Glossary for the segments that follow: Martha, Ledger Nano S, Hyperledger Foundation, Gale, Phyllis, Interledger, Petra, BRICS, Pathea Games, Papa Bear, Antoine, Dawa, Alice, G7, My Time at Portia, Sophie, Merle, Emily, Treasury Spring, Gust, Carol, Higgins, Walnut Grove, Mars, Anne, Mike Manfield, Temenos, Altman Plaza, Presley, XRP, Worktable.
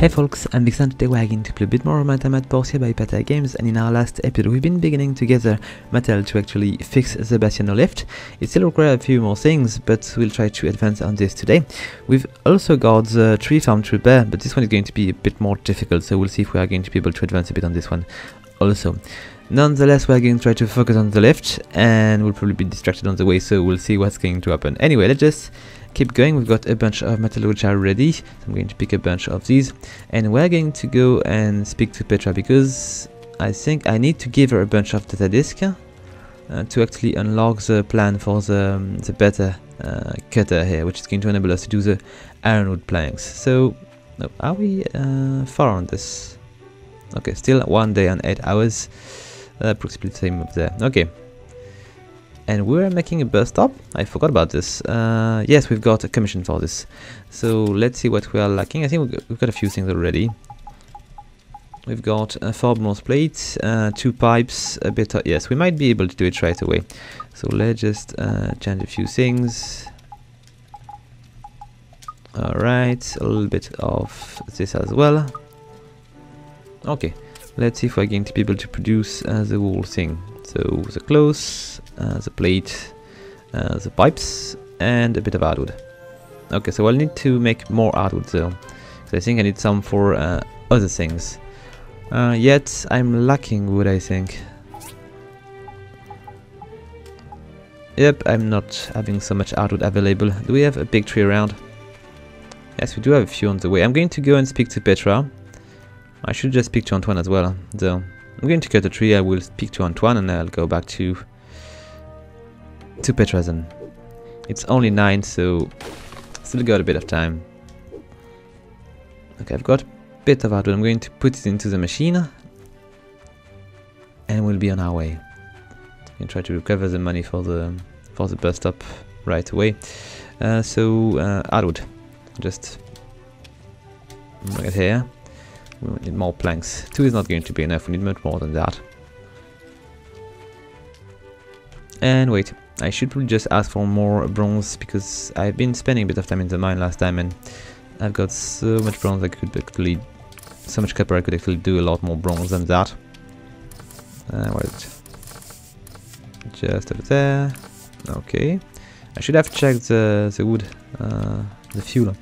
Hey folks, I'm Big Sun. Today we're going to play a bit more of My Time at Portia by Pathea Games, and in our last episode we've been beginning together Mattel to actually fix the Bassanio Lift. It still requires a few more things, but we'll try to advance on this today. We've also got the tree farm to repair, but this one is going to be a bit more difficult, so we'll see if we are going to be able to advance a bit on this one also. Nonetheless, we're going to try to focus on the lift, and we'll probably be distracted on the way, so we'll see what's going to happen. Anyway, let's just keep going. We've got a bunch of metal which are ready, so I'm going to pick a bunch of these, and we're going to go and speak to Petra, because I think I need to give her a bunch of data disk to actually unlock the plan for the better cutter here, which is going to enable us to do the ironwood planks. So, are we far on this? Okay, still 1 day and 8 hours. Approximately the same up there. Okay, and we're making a bus stop. I forgot about this. Yes, we've got a commission for this, so let's see what we are lacking. I think we've got a few things already. We've got 4 bronze plates, 2 pipes, a bit of, yes, we might be able to do it right away, so let's just change a few things. Alright, a little bit of this as well. Okay, let's see if we're going to be able to produce the whole thing. So the clothes, the plate, the pipes, and a bit of hardwood. Okay, so I'll need to make more hardwood though, because I think I need some for other things. Yet I'm lacking wood, I think. Yep, I'm not having so much hardwood available. Do we have a big tree around? Yes, we do have a few on the way. I'm going to go and speak to Petra. I should just speak to Antoine as well, though. I'm going to cut a tree, I will speak to Antoine, and I'll go back to Petra then. It's only 9, so still got a bit of time. Okay, I've got a bit of hardwood. I'm going to put it into the machine, and we'll be on our way. I'm going to try to recover the money for the bus stop right away. So hardwood, just right here. We need more planks. 2 is not going to be enough, we need much more than that. And wait, I should probably just ask for more bronze, because I've been spending a bit of time in the mine last time, and I've got so much bronze I could actually... so much copper I could actually do a lot more bronze than that. Wait. Just over there. Okay. I should have checked the wood, the fuel.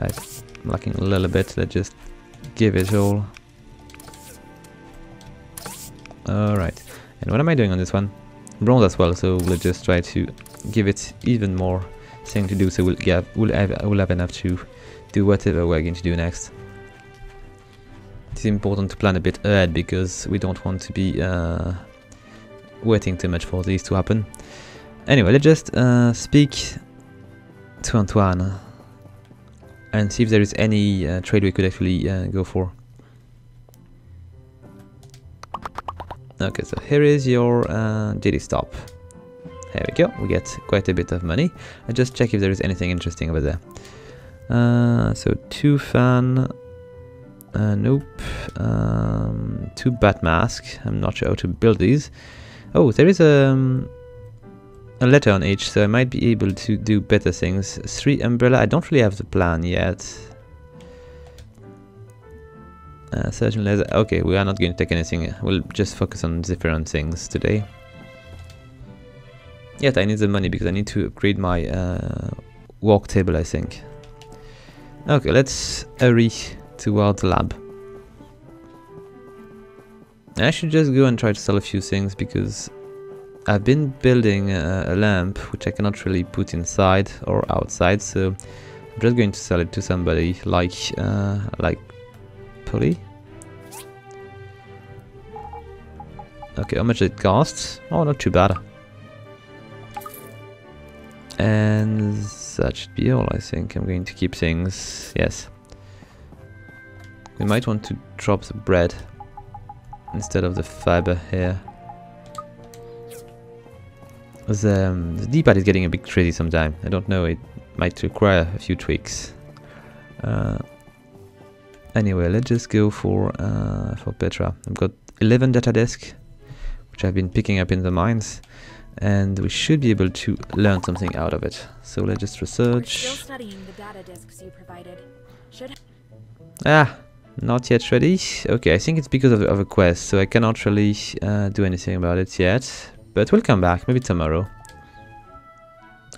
I'm lacking a little bit, let's just... give it all. Alright, and what am I doing on this one? Bronze as well, so we'll just try to give it even more thing to do, so we'll have enough to do whatever we're going to do next. It's important to plan a bit ahead, because we don't want to be waiting too much for this to happen. Anyway, let's just speak to Antoine and see if there is any trade we could actually go for. Okay, so here is your daily stop. There we go, we get quite a bit of money. I'll just check if there is anything interesting over there. So 2 fan, nope, 2 bat masks. I'm not sure how to build these. Oh, there is a letter on each, so I might be able to do better things. 3 umbrella, I don't really have the plan yet. Surgeon leather, okay, we are not going to take anything, we'll just focus on different things today. Yet I need the money, because I need to upgrade my work table, I think. Okay, let's hurry toward the lab. I should just go and try to sell a few things, because I've been building a lamp which I cannot really put inside or outside, so I'm just going to sell it to somebody like Polly. Okay, how much it costs? Oh, not too bad. And that should be all, I think. I'm going to keep things, yes. We might want to drop the bread instead of the fiber here. The D-pad is getting a bit crazy sometimes. I don't know, it might require a few tweaks. Anyway, let's just go for Petra. I've got 11 data disks, which I've been picking up in the mines, and we should be able to learn something out of it. So let's just research. We're still studying the data disks you provided. Ah, not yet ready. Okay, I think it's because of a quest, so I cannot really do anything about it yet. But we'll come back, maybe tomorrow.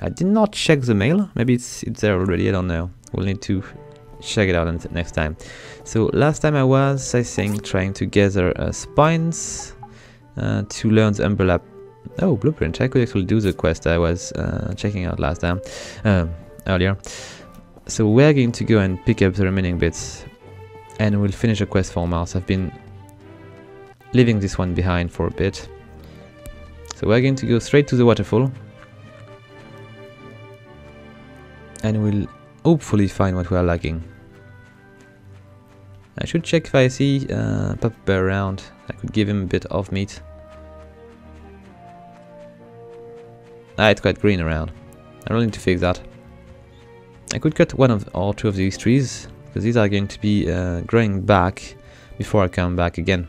I did not check the mail. Maybe it's there already, I don't know. We'll need to check it out next time. So last time I was, I think, trying to gather spines to learn the umbrella. Oh, blueprint. I could actually do the quest I was checking out last time, earlier. So we're going to go and pick up the remaining bits. And we'll finish a quest for Mars. I've been leaving this one behind for a bit. So we're going to go straight to the waterfall. And we'll hopefully find what we are lacking. I should check if I see Papa Bear around. I could give him a bit of meat. Ah, it's quite green around. I really need to fix that. I could cut one of or two of these trees, because these are going to be growing back before I come back again.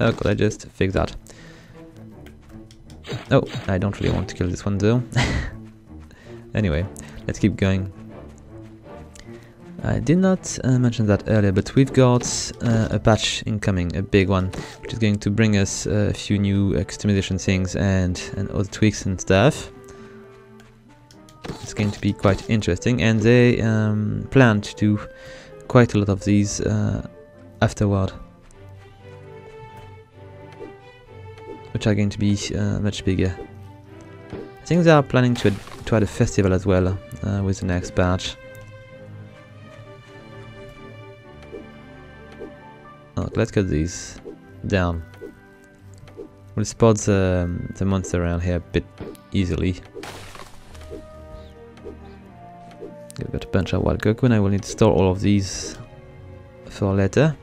Oh, could I just fix that? Oh, I don't really want to kill this one though. Anyway, let's keep going. I did not mention that earlier, but we've got a patch incoming, a big one, which is going to bring us a few new customization things and other tweaks and stuff. It's going to be quite interesting, and they plan to do quite a lot of these afterward, which are going to be much bigger. I think they are planning to add a festival as well with the next patch. Oh, let's cut these down. We'll spot the monster around here a bit easily. We've got a bunch of wild cocoon. I will need to store all of these for later.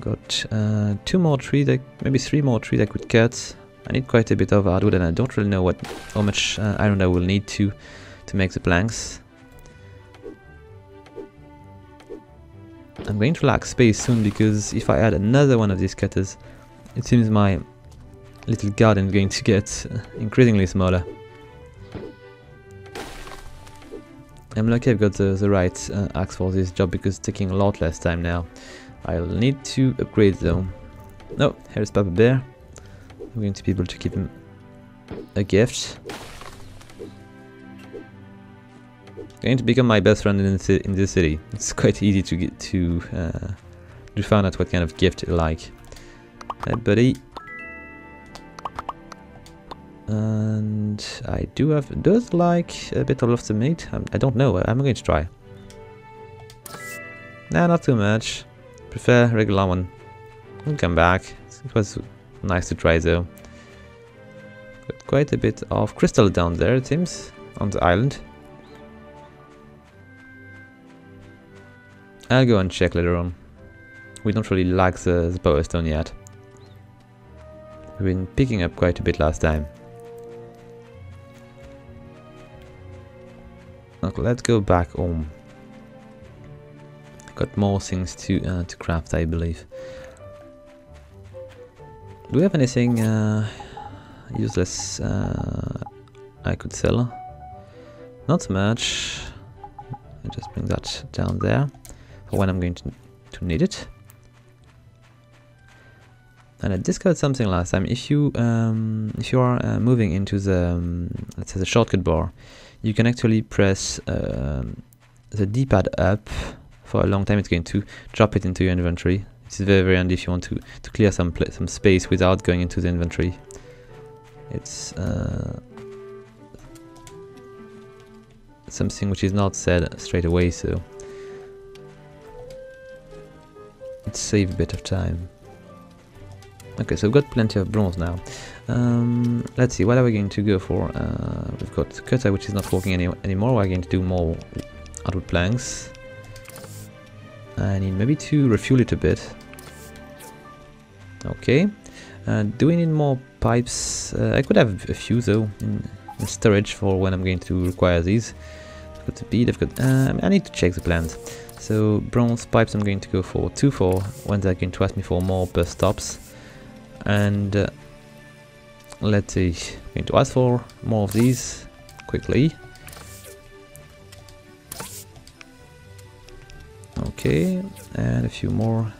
Got two more trees, maybe three more trees I could cut. I need quite a bit of hardwood, and I don't really know how much iron I will need to make the planks. I'm going to lack space soon, because if I add another one of these cutters, it seems my little garden is going to get increasingly smaller. I'm lucky I've got the right axe for this job, because it's taking a lot less time now. I'll need to upgrade though. No, here's Papa Bear. I'm going to be able to give him a gift. Going to become my best friend in this city. It's quite easy to get to find out what kind of gift you like. Hey buddy. And I do have does like a bit of the meat. I don't know. I'm going to try. Nah, not too much. Prefer regular one. We'll come back. It was nice to try though. Got quite a bit of crystal down there, it seems, on the island. I'll go and check later on. We don't really like the power stone yet. We've been picking up quite a bit last time. Okay, let's go back home. Got more things to craft, I believe. Do we have anything useless I could sell? Not much. I'll just bring that down there for when I'm going to need it. And I discovered something last time. If you are moving into the let's say the shortcut bar, you can actually press the D-pad up for a long time. It's going to drop it into your inventory. It's very handy if you want to clear some space without going into the inventory. It's something which is not said straight away, so it saves a bit of time. Okay, so we've got plenty of bronze now. Let's see, what are we going to go for? We've got the cutter, which is not working anymore. We're going to do more hardwood planks. I need maybe to refuel it a bit. Okay. Do we need more pipes? I could have a few though in storage for when I'm going to require these. I've got the bead, I've got... I need to check the plans. So bronze pipes, I'm going to go for two for when they're going to ask me for more bus stops. And let's see, I'm going to ask for more of these quickly. Okay, and a few more.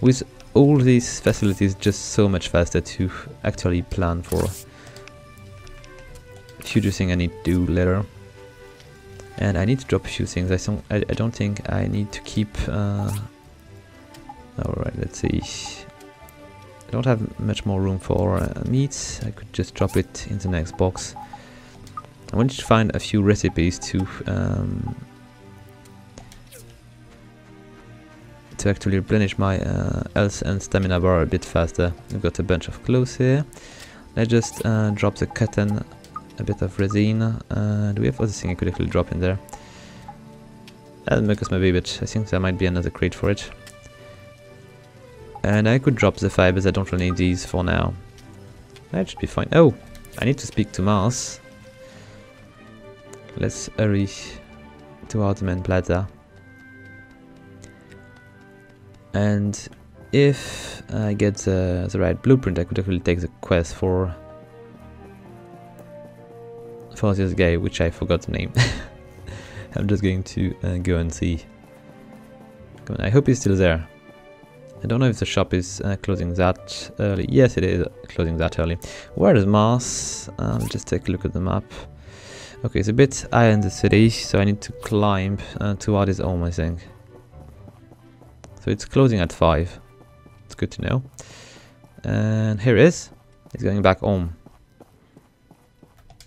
With all these facilities just so much faster to actually plan for future thing I need to do later. And I need to drop a few things. I don't think I need to keep... Alright, let's see. I don't have much more room for meats. I could just drop it in the next box. I wanted to find a few recipes to actually replenish my health and stamina bar a bit faster. We've got a bunch of clothes here. Let's just drop the cotton, a bit of resin. Do we have other thing I could actually drop in there? That'll make us maybe, but I think there might be another crate for it. And I could drop the fibers, I don't really need these for now. That should be fine. Oh, I need to speak to Mars. Let's hurry to Altman Plaza. And if I get the right blueprint, I could actually take the quest for this guy, which I forgot the name. I'm just going to go and see. Come on, I hope he's still there. I don't know if the shop is closing that early. Yes, it is closing that early. Where is Mars? I'll just take a look at the map. Okay, it's a bit high in the city, so I need to climb toward his home, I think. So it's closing at 5. It's good to know. And here it is. He's going back home.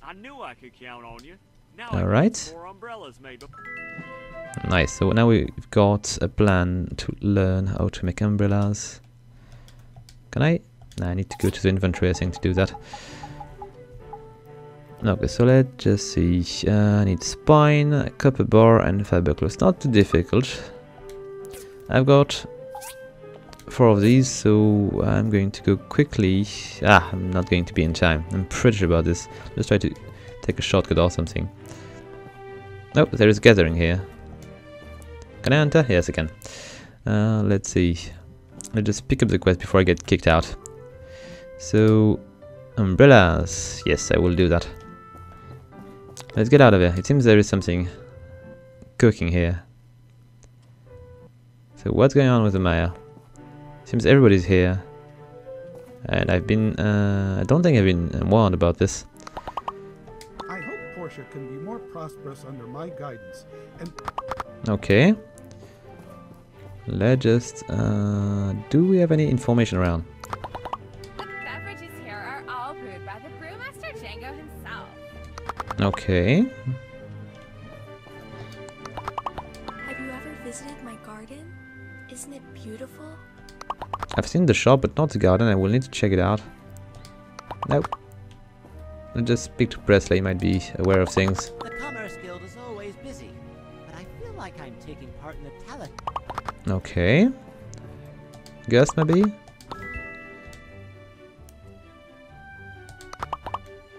I knew I could count on you. Now all right. Nice. So now we've got a plan to learn how to make umbrellas. Can I? No, I need to go to the inventory, I think, to do that. Okay, so let's just see. I need spine, copper bar, and fiber cloth. Not too difficult. I've got 4 of these, so I'm going to go quickly. Ah, I'm not going to be in time. I'm pretty sure about this. Let's try to take a shortcut or something. Oh, there is gathering here. Can I enter? Yes, I can. Let's see. I'll just pick up the quest before I get kicked out. So, umbrellas. Yes, I will do that. Let's get out of here. It seems there is something cooking here. So, what's going on with the mayor? Seems everybody's here. And I've been... I don't think I've been warned about this. I hope Portia can be more prosperous under my guidance. And okay. Let's just... do we have any information around? The beverages here are all brewed by the brewmaster Django himself. Okay. Have you ever visited my garden? Isn't it beautiful? I've seen the shop, but not the garden. I will need to check it out. Nope. I'll just speak to Presley. He might be aware of things. The Commerce Guild is always busy. Like I'm taking part in the talent. Okay. Gust maybe?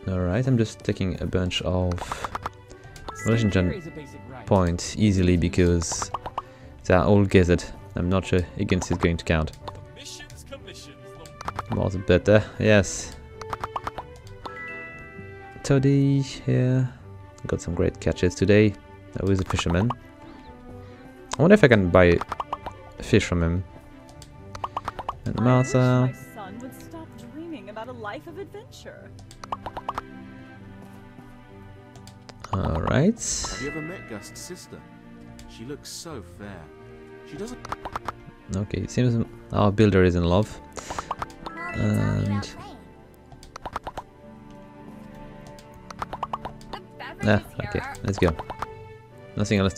Alright, I'm just taking a bunch of religion points easily because they are all gathered. I'm not sure Higgins is going to count. More the better, yes. Toddy here. Got some great catches today. That was a fisherman. I wonder if I can buy fish from him. And Martha. My son would stop dreaming about a life of adventure. All right. Have you ever met Gust's sister? She looks so fair. She doesn't. Okay, it seems our builder is in love. And ah, okay, let's go. Nothing else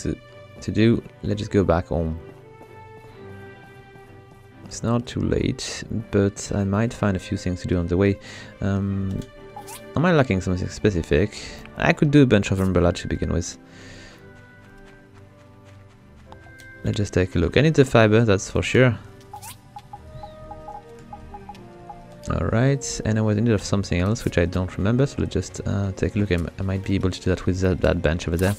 to do, let's just go back home. It's not too late, but I might find a few things to do on the way. Am I lacking something specific? I could do a bunch of umbrella to begin with. Let's just take a look. I need the fiber, that's for sure. Alright, and I was in need of something else, which I don't remember, so let's just take a look. I might be able to do that with that bench over there.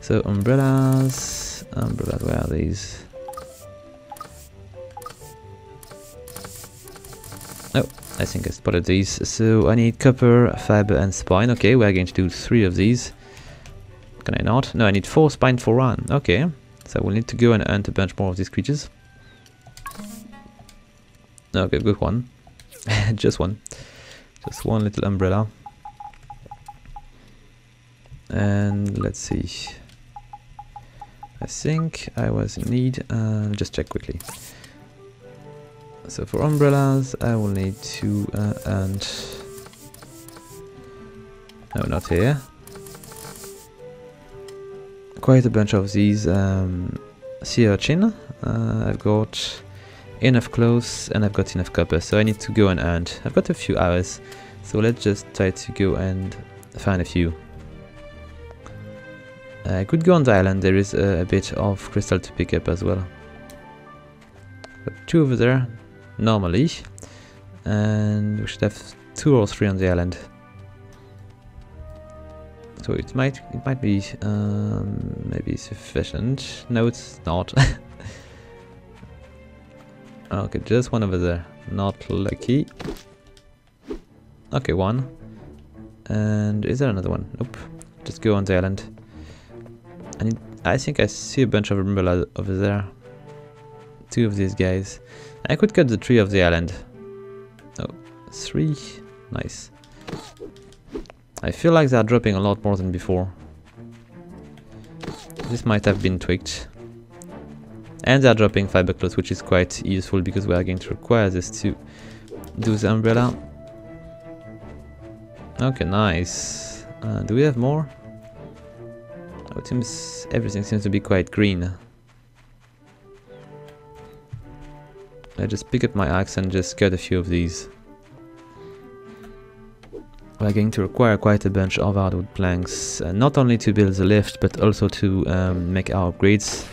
So umbrellas, where are these? Oh, I think I spotted these. So I need copper, fiber and spine. Okay, we're going to do 3 of these. Can I not? No, I need 4 spine for 1. Okay, So we'll need to go and hunt a bunch more of these creatures. Okay, good one. Just one. Just one little umbrella. And let's see. I think I was in need. Just check quickly. So for umbrellas, I will need to hunt. No, not here. Quite a bunch of these sea urchin. I've got enough clothes and I've got enough copper, so I need to go and hunt. I've got a few hours, so let's just try to go and find a few. I could go on the island. There is a bit of crystal to pick up as well. Got two over there normally, and we should have 2 or 3 on the island. So it might be maybe sufficient. No, it's not. Okay, just one over there. Not lucky. Okay, one. And is there another one? Nope. Just go on the island. And I think I see a bunch of umbrellas over there. 2 of these guys. I could cut the tree of the island. Oh, 3. Nice. I feel like they are dropping a lot more than before. This might have been tweaked. And they are dropping fiber cloth, which is quite useful because we are going to require this to do the umbrella. Okay, nice. Do we have more? Oh, it seems everything seems to be quite green. I just pick up my axe and just cut a few of these. We're going to require quite a bunch of hardwood planks, not only to build the lift, but also to make our upgrades,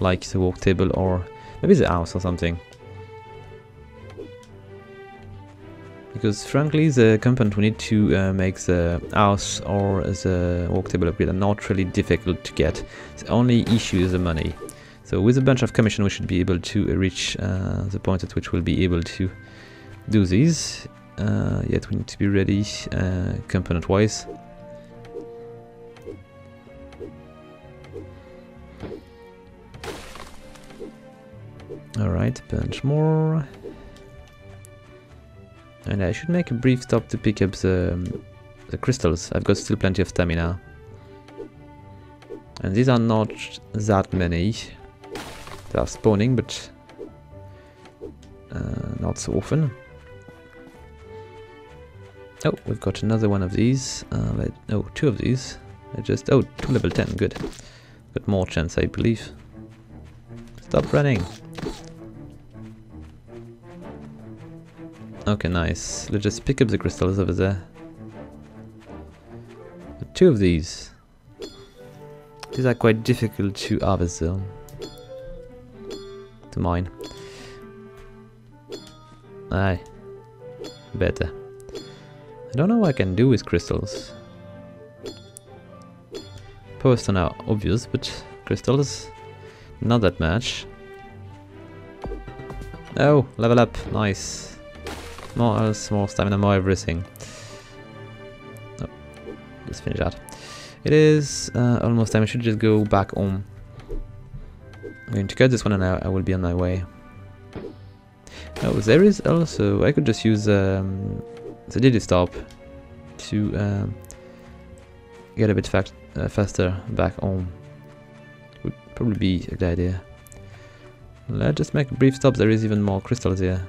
like the work table or maybe the house or something. Because frankly, the components we need to make the house or the work table upgrade are not really difficult to get. The only issue is the money. So with a bunch of commission, we should be able to reach the point at which we'll be able to do these. Yet we need to be ready component-wise. Alright, bunch more. And I should make a brief stop to pick up the crystals. I've got still plenty of stamina. And these are not that many. They are spawning, but not so often. Oh, we've got another one of these. Oh, 2 of these. Oh, 2 level 10, good. Got more chance, I believe. Stop running. Okay, nice. Let's just pick up the crystals over there. 2 of these. These are quite difficult to harvest though. To mine. Aye. Better. I don't know what I can do with crystals. Posts are now obvious, but crystals, not that much. Oh, level up, nice. More health, more stamina, more everything. Oh, let's finish that. It is almost time. I should just go back home. I'm going to cut this one and I will be on my way. Oh, there is also, I could just use so did it stop to get a bit faster back home. Would probably be a good idea. Let's just make a brief stop. There is even more crystals here.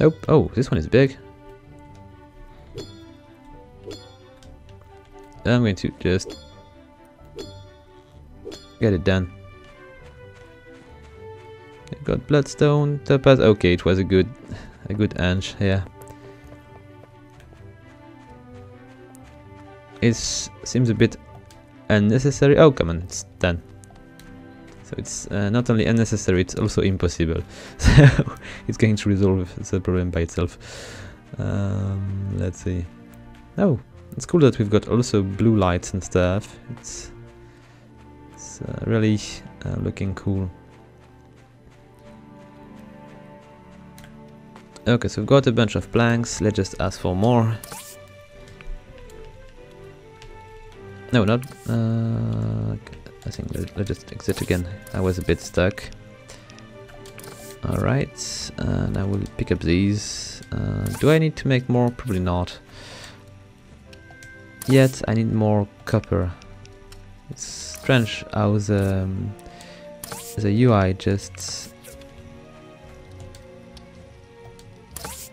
Nope. Oh, this one is big. I'm going to just get it done. I've got bloodstone, topaz. Okay, it was a good. A good inch, yeah. It seems a bit unnecessary. Oh, come on, it's done. So it's not only unnecessary, it's also impossible. So it's going to resolve the problem by itself. Let's see. Oh, it's cool that we've got also blue lights and stuff. It's really looking cool. Okay, so we've got a bunch of planks. Let's just ask for more. No, not I think let's just exit again. I was a bit stuck. Alright, and I will pick up these. Do I need to make more? Probably not. Yet I need more copper. It's strange how the UI just...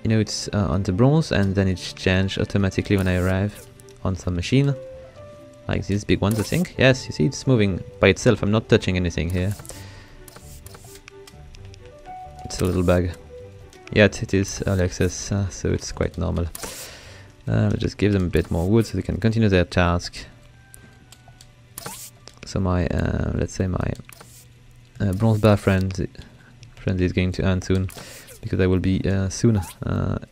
You know, it's on the bronze and then it's changed automatically when I arrive on some machine. Like these big ones, I think. Yes, you see, it's moving by itself. I'm not touching anything here. It's a little bug. Yet it is early access, so it's quite normal. Let's just give them a bit more wood so they can continue their task. So my, let's say my bronze bar friend is going to end soon. Because I will be soon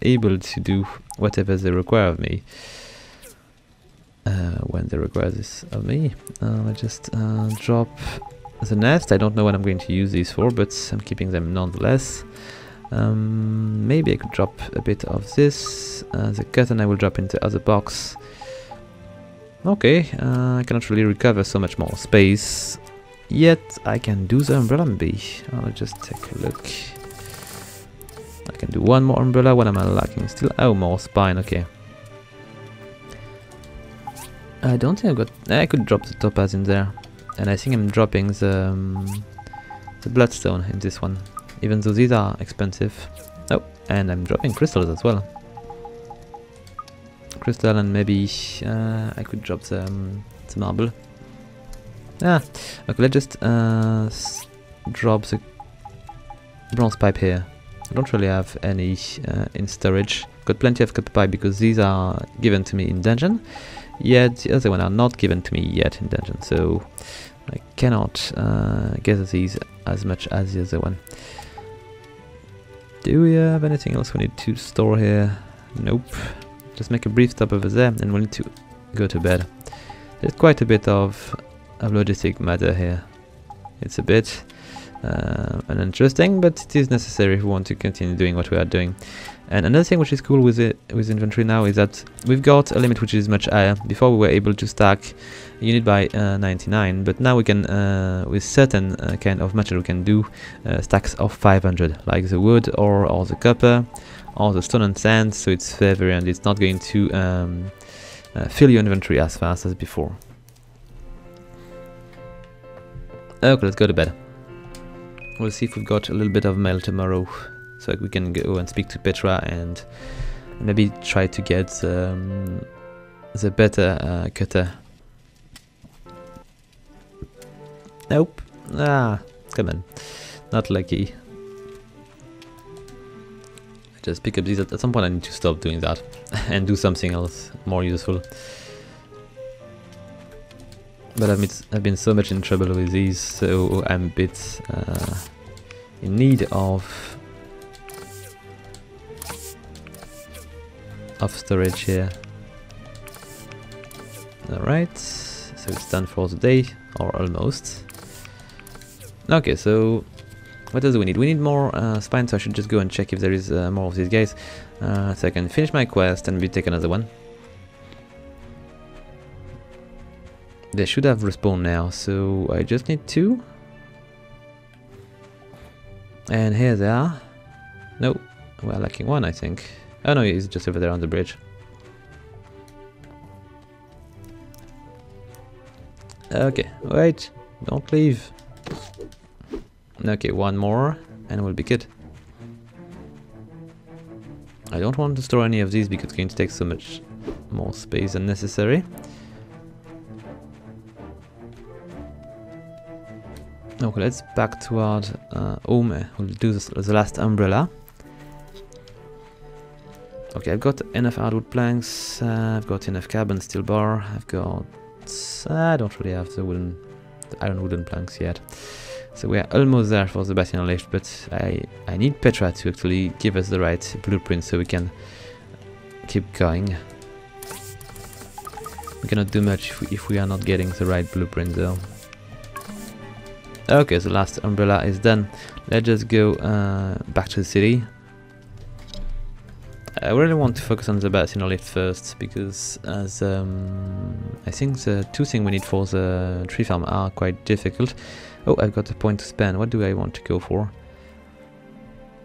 able to do whatever they require of me. When they require this of me. I just drop the nest. I don't know what I'm going to use these for, but I'm keeping them nonetheless. Maybe I could drop a bit of this. The curtain I will drop into the other box. Okay, I cannot really recover so much more space. Yet I can do the umbrella maybe. I'll just take a look. I can do one more umbrella. What am I lacking still? Oh, more spine, okay. I don't think I've got... I could drop the topaz in there. And I think I'm dropping the bloodstone in this one. Even though these are expensive. Oh, and I'm dropping crystals as well. Crystal and maybe I could drop the marble. Ah, okay, let's just drop the bronze pipe here. I don't really have any in storage. Got plenty of copper pipe because these are given to me in dungeon, yet the other one are not given to me yet in dungeon, so I cannot gather these as much as the other one. Do we have anything else we need to store here? Nope. Just make a brief stop over there and we'll need to go to bed. There's quite a bit of logistic matter here. It's a bit... uninteresting, but it is necessary if we want to continue doing what we are doing. And another thing which is cool with inventory now is that we've got a limit which is much higher. Before we were able to stack a unit by 99, but now we can, with certain kind of material, we can do stacks of 500, like the wood or the copper or the stone and sand, so it's favored and it's not going to fill your inventory as fast as before. Okay, let's go to bed. We'll see if we've got a little bit of mail tomorrow, so we can go and speak to Petra and maybe try to get the better cutter. Nope. Ah, come on. Not lucky. I just pick up these. At some point I need to stop doing that and do something else more useful. But I've been so much in trouble with these, so I'm a bit in need of storage here. Alright, so it's done for the day, or almost. Okay, so what else do we need? We need more spine, so I should just go and check if there is more of these guys. So I can finish my quest and maybe take another one. They should have respawned now, so I just need two. And here they are. No, we're lacking one, I think. Oh no, he's just over there on the bridge. Okay, wait, don't leave. Okay, one more, and we'll be good. I don't want to store any of these because it's going to take so much more space than necessary. Okay, let's back toward home. We'll do the last umbrella. Okay, I've got enough hardwood planks. I've got enough carbon steel bar. I've got... I don't really have the iron wooden planks yet. So we are almost there for the Bassanio Lift, but I need Petra to actually give us the right blueprint so we can keep going. We cannot do much if we are not getting the right blueprint though. Okay, so last umbrella is done. Let's just go back to the city. I really want to focus on the Bassanio Lift first, because as I think the two things we need for the tree farm are quite difficult. Oh, I've got a point to spend. What do I want to go for?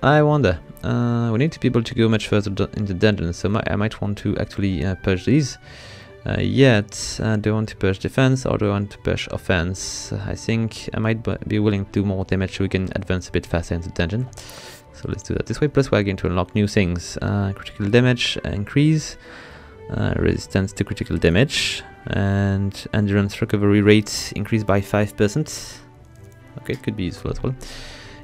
I wonder. We need to be able to go much further in the dungeon, so I might want to actually push these. Do I want to push defense or do I want to push offense? I think I might be willing to do more damage so we can advance a bit faster in the dungeon. So let's do that this way, plus we're going to unlock new things. Critical damage increase, resistance to critical damage, and endurance recovery rate increased by 5%. Okay, could be useful as well.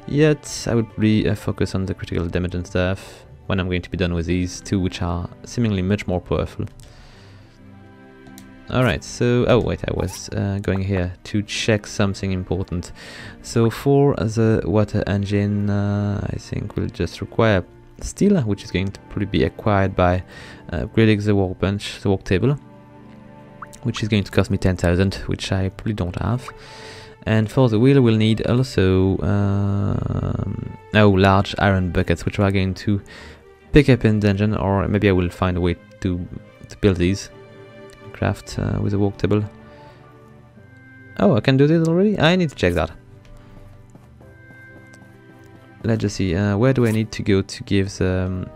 Yet I would really focus on the critical damage and stuff when I'm going to be done with these two, which are seemingly much more powerful. Alright, so, oh wait, I was going here to check something important. So for the water engine, I think we'll just require steel, which is going to probably be acquired by upgrading the workbench, the work table, which is going to cost me 10,000, which I probably don't have. And for the wheel, we'll need also large iron buckets, which we are going to pick up in dungeon, or maybe I will find a way to build these. Craft with a walk table. Oh, I can do this already? I need to check that. Let's just see, where do I need to go to give the...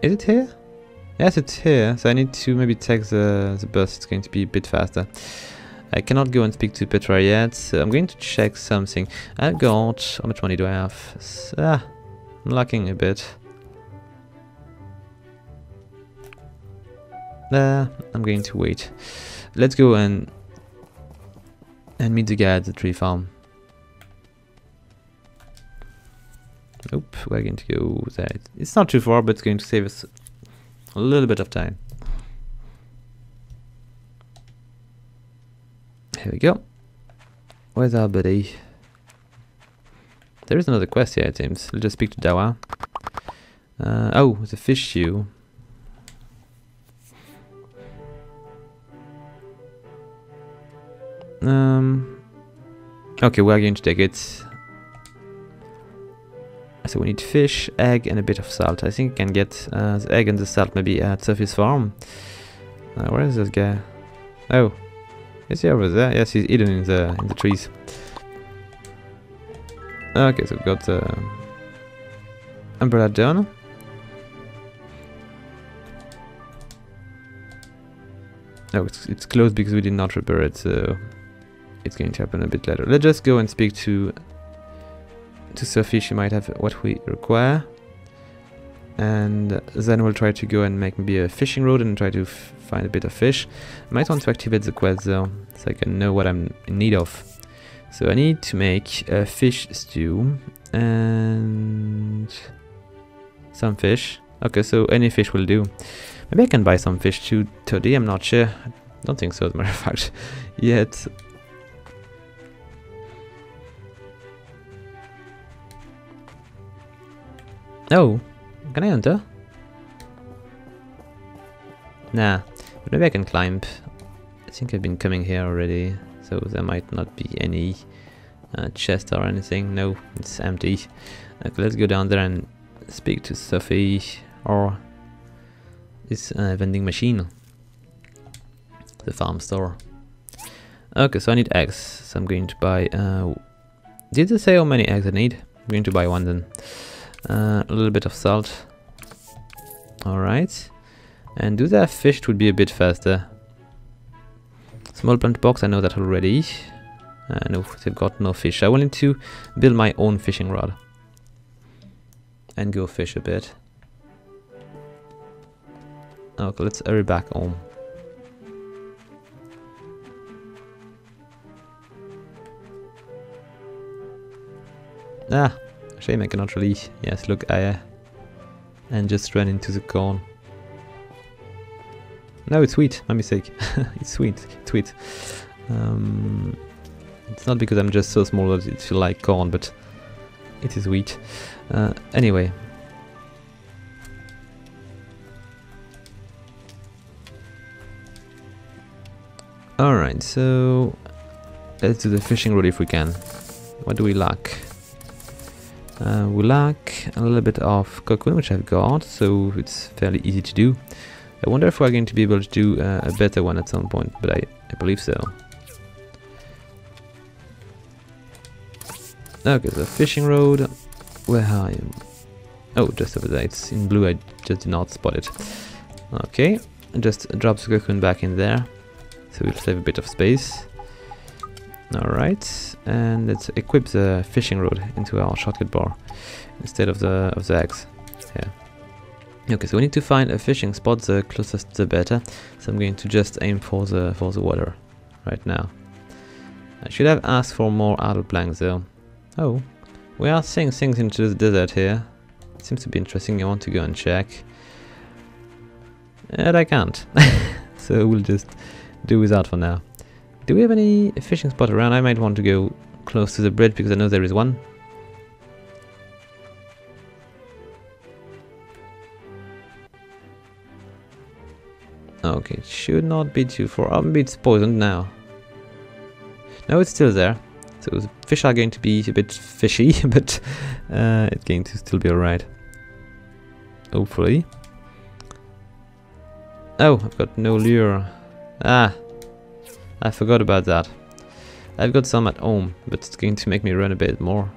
Is it here? Yes, it's here, so I need to maybe take the bus. It's going to be a bit faster. I cannot go and speak to Petra yet, so I'm going to check something. I've got... how much money do I have? I'm lacking a bit. I'm going to wait. Let's go and meet the guy at the tree farm. Nope, we're going to go there. It's not too far, but it's going to save us a little bit of time. Here we go. Where's our buddy? There is another quest here, it seems. I'll just speak to Dawa. Oh, the fish shoe. Okay, we're going to take it. So we need fish, egg, and a bit of salt. I think I can get the egg and the salt maybe at Sophie's farm. Where is this guy? Oh, is he over there? Yes, he's hidden in the trees. Okay, so we've got the umbrella done. Oh, it's closed because we did not repair it, so it's going to happen a bit later. Let's just go and speak to Sophie. She might have what we require, and then we'll try to go and make maybe a fishing road and try to find a bit of fish. I might want to activate the quest though, so I can know what I'm in need of. So I need to make a fish stew and some fish. Okay, so any fish will do. Maybe I can buy some fish too today, I'm not sure. I don't think so, as a matter of fact, yet. Oh, can I enter? Nah, but maybe I can climb. I think I've been coming here already, so there might not be any chest or anything. No, it's empty. Okay, let's go down there and speak to Sophie, or this vending machine, the farm store. Okay, so I need eggs, so I'm going to buy did it say how many eggs I need? I'm going to buy one then. A little bit of salt. Alright, and do that fish, it would be a bit faster. Small plant box, I know that already. No, they've got no fish. I wanted to build my own fishing rod and go fish a bit. Okay, let's hurry back home. Ah, shame I cannot really... yes, look higher. And just run into the corn. No, it's sweet, my mistake. It's sweet, it's sweet. It's not because I'm just so small that it feels like corn, but it is wheat. Anyway. Alright, so let's do the fishing road if we can. What do we lack? We lack a little bit of cocoon, which I've got, so it's fairly easy to do. I wonder if we're going to be able to do a better one at some point, but I believe so. Okay, so fishing road, where are you? Oh, just over there, it's in blue, I just did not spot it. Okay, just drop the cocoon back in there, so we'll save a bit of space. Alright, and let's equip the fishing rod into our shortcut bar instead of the axe. Yeah. Okay, so we need to find a fishing spot, the closest the better. So I'm going to just aim for the water right now. I should have asked for more outer planks though. Oh, we are seeing things into the desert here. It seems to be interesting, I want to go and check. And I can't. So we'll just do without for now. Do we have any fishing spot around? I might want to go close to the bridge because I know there is one. Okay, it should not be too far. Oh, maybe it's poisoned now. No, it's still there. So the fish are going to be a bit fishy, but it's going to still be alright. Hopefully. Oh, I've got no lure. Ah! I forgot about that. I've got some at home, but it's going to make me run a bit more.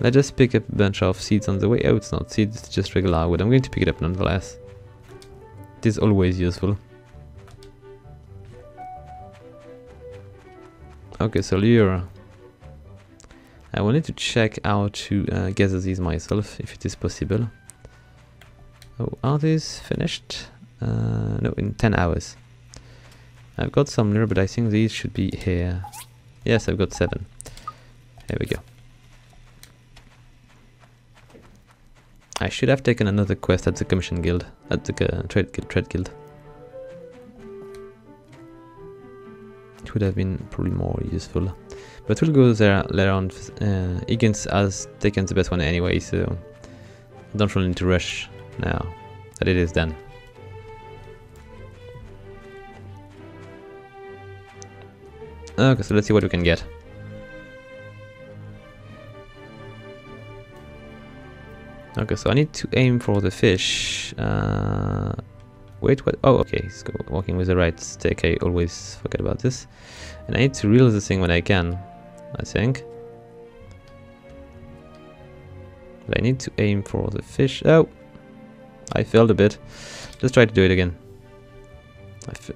Let's just pick up a bunch of seeds on the way. Oh, it's not seeds, it's just regular wood. I'm going to pick it up nonetheless. It is always useful. Okay, so lure. I wanted to check how to gather these myself, if it is possible. Oh, are these finished? No, in 10 hours. I've got some lure, but I think these should be here. Yes, I've got 7. There we go. I should have taken another quest at the Commission Guild, at the Trade Guild. It would have been probably more useful. But we'll go there later on. Higgins has taken the best one anyway, so I don't really need to rush now that it is done. Okay, so let's see what we can get. Okay, so I need to aim for the fish. Wait, what? Oh, okay, he's walking with the right stick. I always forget about this. And I need to reel the thing when I can, I think. But I need to aim for the fish. Oh! I failed a bit. Let's try to do it again.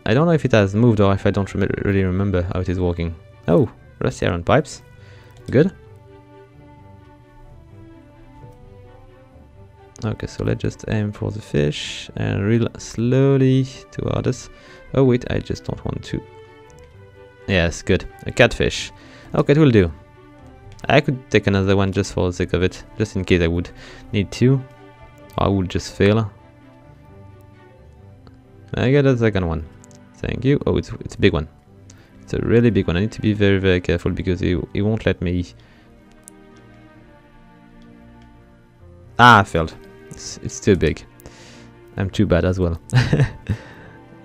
I don't know if it has moved or if I don't really remember how it is walking. Oh, rusty iron pipes. Good. Okay, so let's just aim for the fish and reel slowly toward us. Oh wait, I just don't want to. Yes, good. A catfish. Okay, it will do. I could take another one just for the sake of it, just in case I would need to. I would just fail. I got a second one. Thank you. Oh, it's a big one. It's a really big one. I need to be very, very careful because it won't let me... Ah, I failed. It's too big. I'm too bad as well.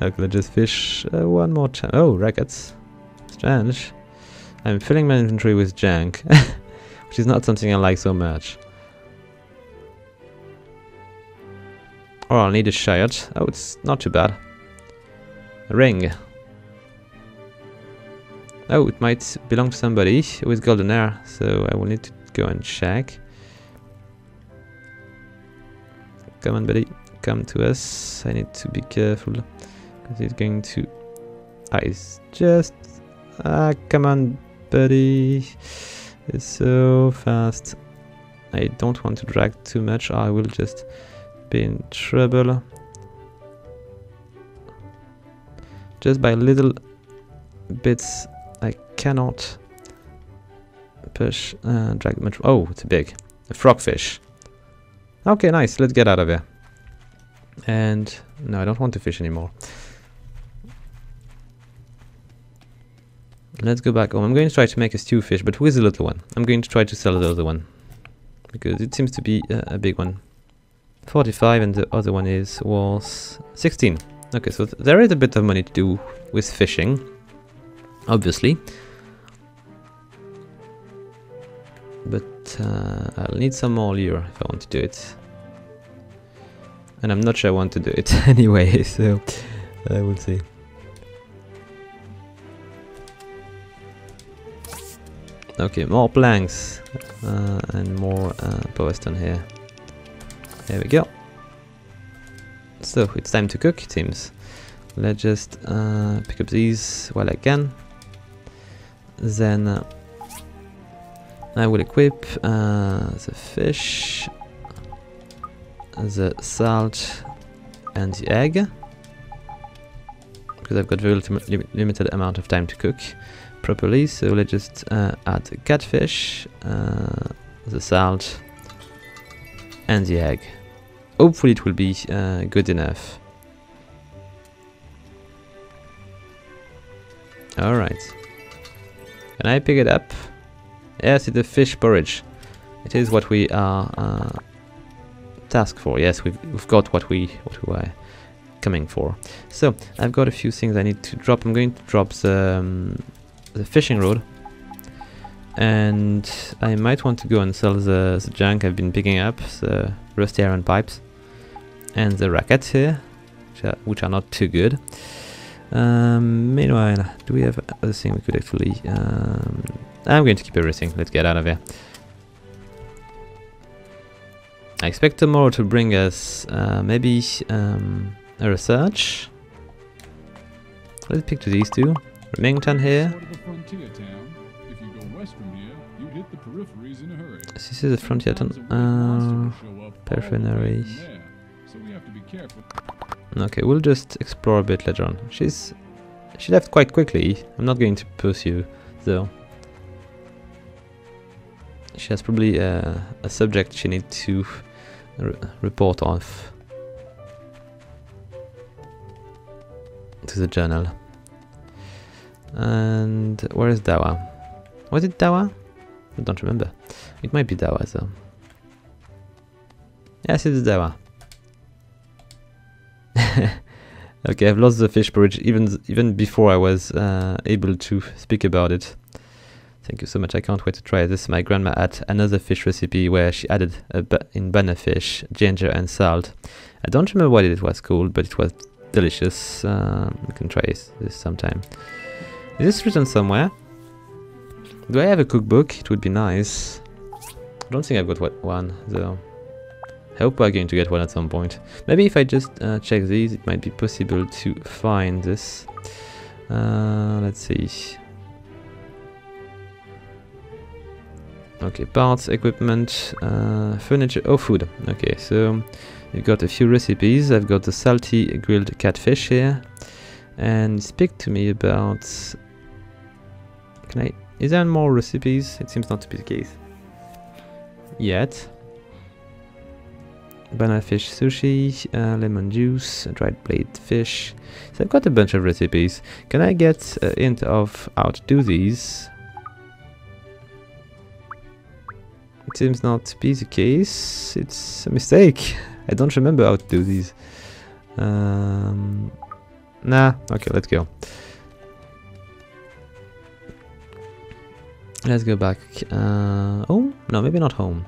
Okay, let's just fish one more time. Oh, rackets. Strange. I'm filling my inventory with junk, which is not something I like so much. Or I'll need a shot. Oh, it's not too bad. A ring. Oh, it might belong to somebody with golden hair, so I will need to go and check. Come on, buddy. Come to us. I need to be careful. Because he's going to... Ah, it's just... Ah, come on, buddy. It's so fast. I don't want to drag too much. I will just... in trouble just by little bits. I cannot push drag much. Oh, it's big, a frogfish. Okay, nice. Let's get out of here. And no, I don't want to fish anymore. Let's go back home. I'm going to try to make a stew fish, but with the little one. I'm going to try to sell the other one because it seems to be a big one. 45, and the other one was 16. Okay, so there is a bit of money to do with fishing, obviously. but I'll need some more lure if I want to do it. And I'm not sure I want to do it anyway, so I will see. Okay, more planks and more posts on here. There we go. So it's time to cook, it seems. Let's just pick up these while I can. Then I will equip the fish, the salt and the egg, because I've got very limited amount of time to cook properly. So let's just add the catfish, the salt and the egg. Hopefully it will be good enough. Alright, can I pick it up? Yes, it's the fish porridge. It is what we are tasked for. Yes, we've got what we were coming for. So I've got a few things I need to drop. I'm going to drop the fishing rod, and I might want to go and sell the junk I've been picking up, the rusty iron pipes and the rackets here, which are not too good. Meanwhile, do we have other thing we could actually... I'm going to keep everything. Let's get out of here. I expect tomorrow to bring us maybe a research. Let's pick to these two. Remington here. This is the frontier town. Periphery. Okay, we'll just explore a bit later on. She left quite quickly. I'm not going to pursue though. She has probably a subject she needs to report off to the journal. And where is Dawa? Was it Dawa? I don't remember. It might be Dawa though. Yes, it's Dawa. Okay, I've lost the fish porridge even before I was able to speak about it. Thank you so much, I can't wait to try this. My grandma had another fish recipe where she added in banana fish, ginger and salt. I don't remember what it was called, but it was delicious. We can try this sometime. Is this written somewhere? Do I have a cookbook? It would be nice. I don't think I've got one though. I hope we're going to get one at some point. Maybe if I just check these, it might be possible to find this. Let's see. Okay, parts, equipment, furniture, oh, food. Okay, so we've got a few recipes. I've got the salty grilled catfish here. And speak to me about... Is there more recipes? It seems not to be the case. Yet. Banana fish sushi, lemon juice, dried blade fish. So I've got a bunch of recipes. Can I get a hint of how to do these? It seems not to be the case. It's a mistake. I don't remember how to do these. Nah, okay, let's go. Let's go back home? No, maybe not home.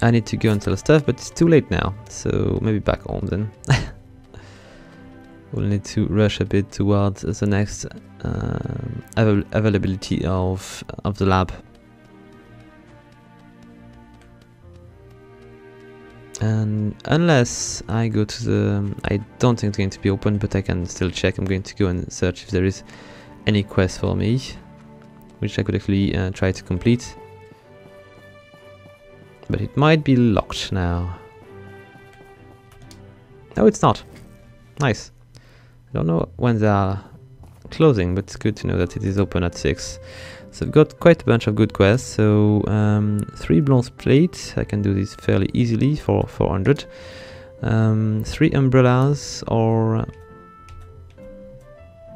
I need to go and sell stuff, but it's too late now, so maybe back home then. We'll need to rush a bit towards the next availability of the lab. And unless I go to the... I don't think it's going to be open, but I can still check. I'm going to go and search if there is any quest for me, which I could actually try to complete. But it might be locked now. No, it's not. Nice. I don't know when they are closing, but it's good to know that it is open at 6. So I've got quite a bunch of good quests. So 3 bronze plates, I can do this fairly easily for 400. 3 umbrellas, or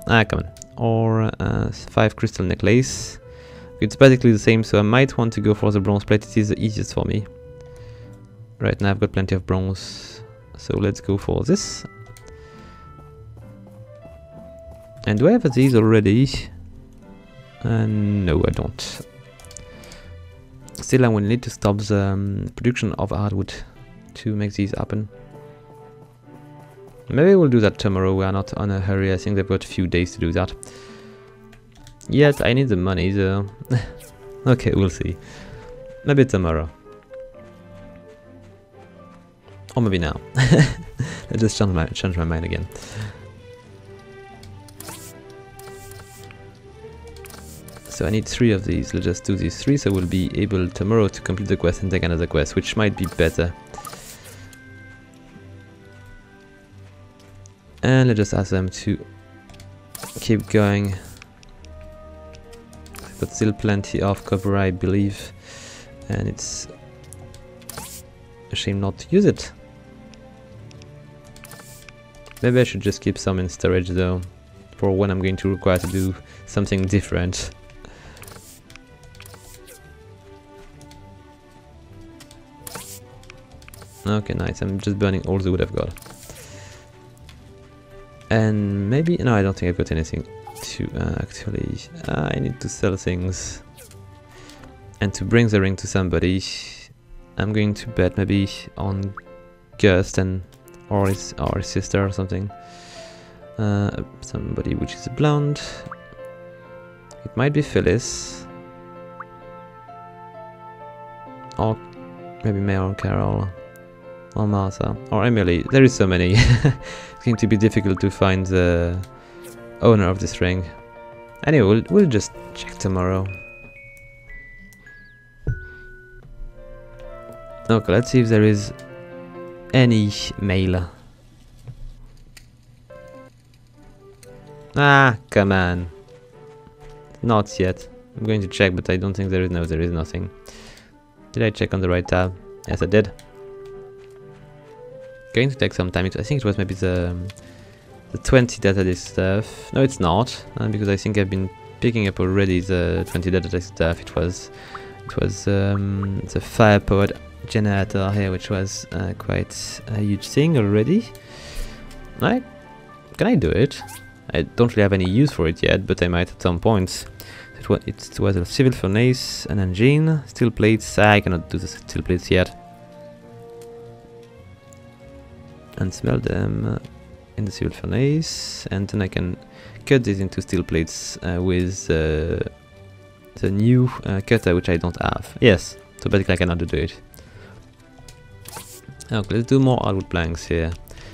come on, or 5 crystal necklace. It's basically the same, so I might want to go for the bronze plate. It is the easiest for me. Right now I've got plenty of bronze, so let's go for this. And do I have these already? No, I don't. Still, I will need to stop the production of hardwood to make these happen. Maybe we'll do that tomorrow. We are not on a hurry. I think they've got a few days to do that. Yes, I need the money though. Okay, we'll see. Maybe tomorrow. Or maybe now. I just changed my mind again. So I need 3 of these. Let's just do these 3, so we'll be able tomorrow to complete the quest and take another quest, which might be better. And let's just ask them to keep going. I've got still plenty of copper, I believe, and it's a shame not to use it. Maybe I should just keep some in storage though, for when I'm going to require to do something different. Okay, nice. I'm just burning all the wood I've got. And maybe, no, I don't think I've got anything to actually, I need to sell things. And to bring the ring to somebody, I'm going to bet maybe on Gust and, or his sister or something. Somebody which is blonde. It might be Phyllis. Or maybe Merle, Carol. Or Martha, or Emily. There is so many. It's going to be difficult to find the owner of this ring. Anyway, we'll just check tomorrow. Okay, let's see if there is any mail. Ah, come on. Not yet. I'm going to check, but I don't think there is. No, there is nothing. Did I check on the right tab? Yes, I did. Going to take some time. I think it was maybe the 20 data stuff. No, it's not, because I think I've been picking up already the 20 data stuff. It was the fire powered generator here, which was quite a huge thing already. Can I do it? I don't really have any use for it yet, but I might at some point. It was a civil furnace, an engine, steel plates. I cannot do the steel plates yet. And smelt them in the civil furnace, and then I can cut these into steel plates with the new cutter, which I don't have. Yes, so basically I cannot do it. Okay, let's do more hardwood planks here.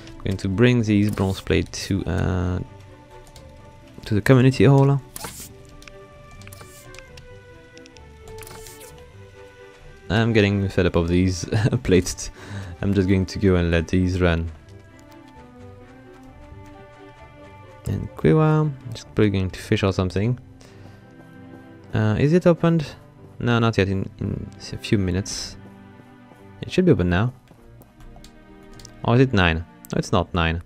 I'm going to bring these bronze plates to the community hall. I'm getting fed up of these plates. I'm just going to go and let these run. And Quiwa, just probably going to fish or something. Is it opened? No, not yet, in a few minutes. It should be open now. Or is it 9? No, it's not 9.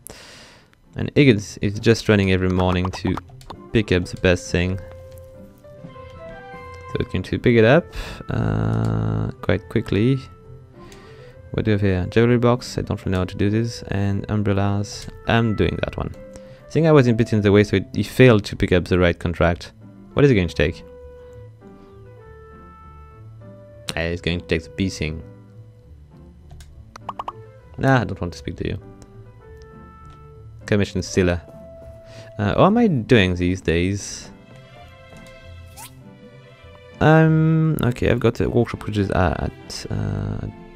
And Higgins is just running every morning to pick up the best thing. So it's going to pick it up quite quickly. What do we have here? Jewelry box, I don't really know how to do this, and umbrellas. I'm doing that one. I think I was a bit in the way, so he failed to pick up the right contract. What is it going to take? It's going to take the piecing. Nah, I don't want to speak to you. Commission Stiller. What am I doing these days? Okay, I've got a workshop which is at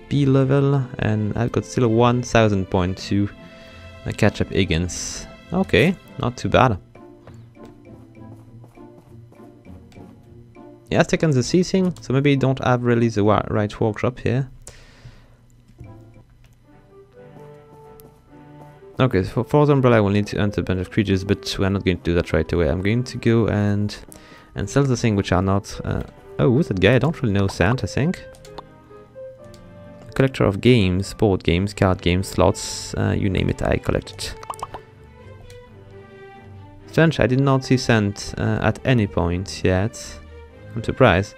B level, and I've got still 1,000 points to catch up Higgins. Okay, not too bad. Yeah, I've taken the ceasing, so maybe you don't have really the right workshop here. Okay, so for the umbrella I will need to hunt a bunch of creatures, but we're not going to do that right away. I'm going to go and sell the things which are not... oh, who's that guy? I don't really know. Sand, I think. Collector of games, board games, card games, slots, you name it, I collect it. Strange, I did not see Sand at any point yet. I'm surprised.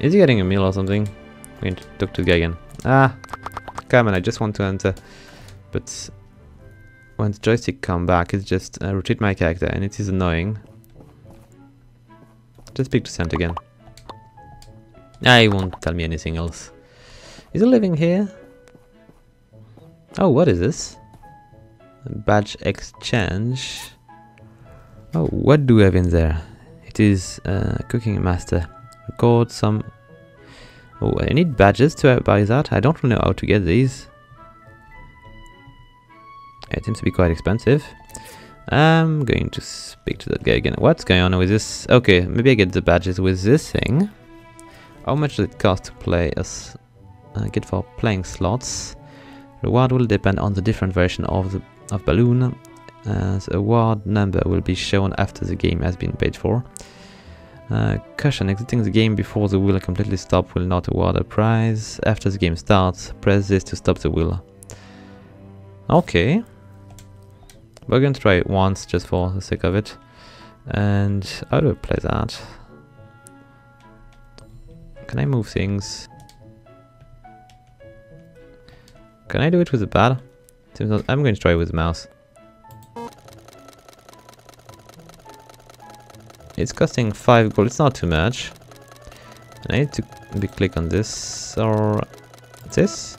Is he getting a meal or something? I'm going to talk to the guy again. Ah, come on, I just want to enter. But when the joystick comes back, it's just rotate my character, and it is annoying. Just speak to Santa again. He won't tell me anything else. Is he living here? Oh, what is this? Badge exchange. Oh, what do we have in there? It is cooking master. Record some. Oh, I need badges to buy that. I don't really know how to get these. It seems to be quite expensive. I'm going to speak to that guy again. What's going on with this? Okay, maybe I get the badges with this thing. How much does it cost to play us? Get for playing slots. Reward will depend on the different version of the balloon. The award number will be shown after the game has been paid for. Caution, exiting the game before the wheel completely stops will not award a prize. After the game starts, press this to stop the wheel. Okay. We're going to try it once, just for the sake of it. And how do I play that? Can I move things? Can I do it with a pad? Seems not. I'm going to try it with the mouse. It's costing 5 gold, it's not too much. And I need to maybe click on this, or this?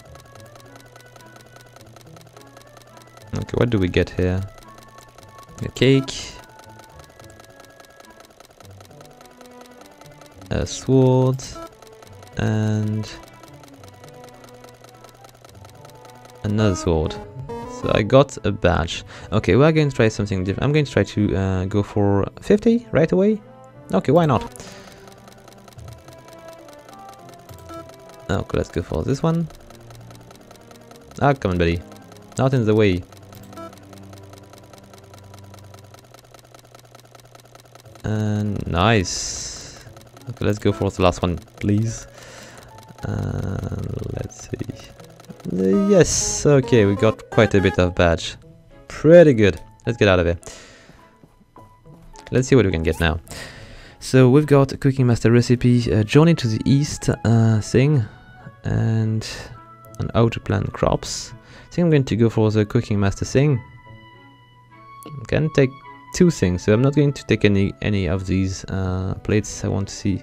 Okay, what do we get here? A cake. A sword. And another sword. So I got a badge. Okay, we're going to try something different. I'm going to try to go for 50 right away. Okay, why not? Okay, let's go for this one. Ah, come on, buddy. Not in the way. Nice. Okay, let's go for the last one, please. Let's see. Yes, okay, we got quite a bit of badge. Pretty good. Let's get out of here. Let's see what we can get now. So we've got a cooking master recipe, a journey to the east thing, and an how to plant crops. I think I'm going to go for the cooking master thing. I can take two things, so I'm not going to take any of these plates. I want to see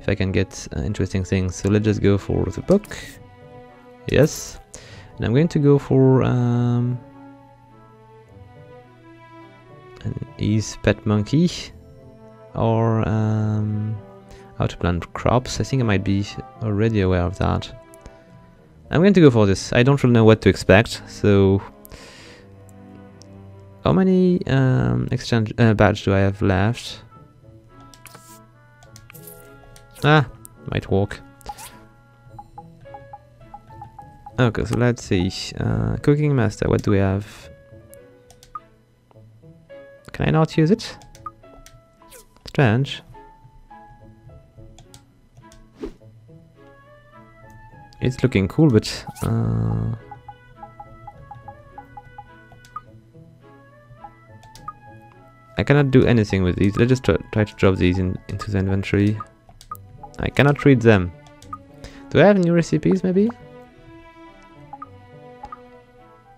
if I can get interesting things. So let's just go for the book. Yes, and I'm going to go for an Ease Pet Monkey, or how to plant crops. I think I might be already aware of that. I'm going to go for this. I don't really know what to expect, so... How many exchange badge do I have left? Ah, might work. Okay, so let's see. Cooking master, what do we have? Can I not use it? Strange. It's looking cool, but... I cannot do anything with these. Let's just try to drop these into the inventory. I cannot read them. Do I have new recipes, maybe?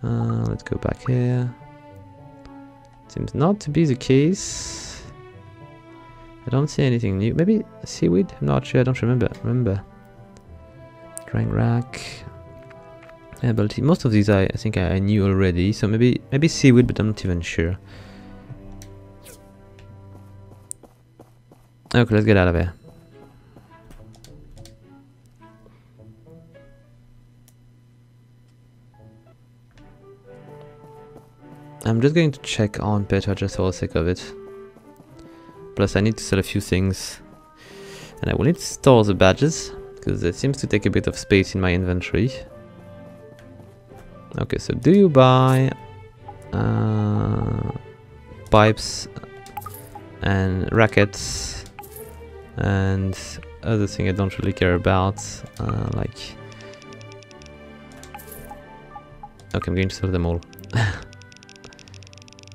Let's go back here. Seems not to be the case. I don't see anything new. Maybe seaweed? I'm not sure. I don't remember. Drying rack. Ability. Most of these I think I knew already. So maybe seaweed, but I'm not even sure. Okay, let's get out of here. I'm just going to check on Petra just for the sake of it. Plus I need to sell a few things. And I will need to store the badges, because it seems to take a bit of space in my inventory. Okay, so do you buy pipes and rackets and other thing I don't really care about, like... Okay, I'm going to sell them all.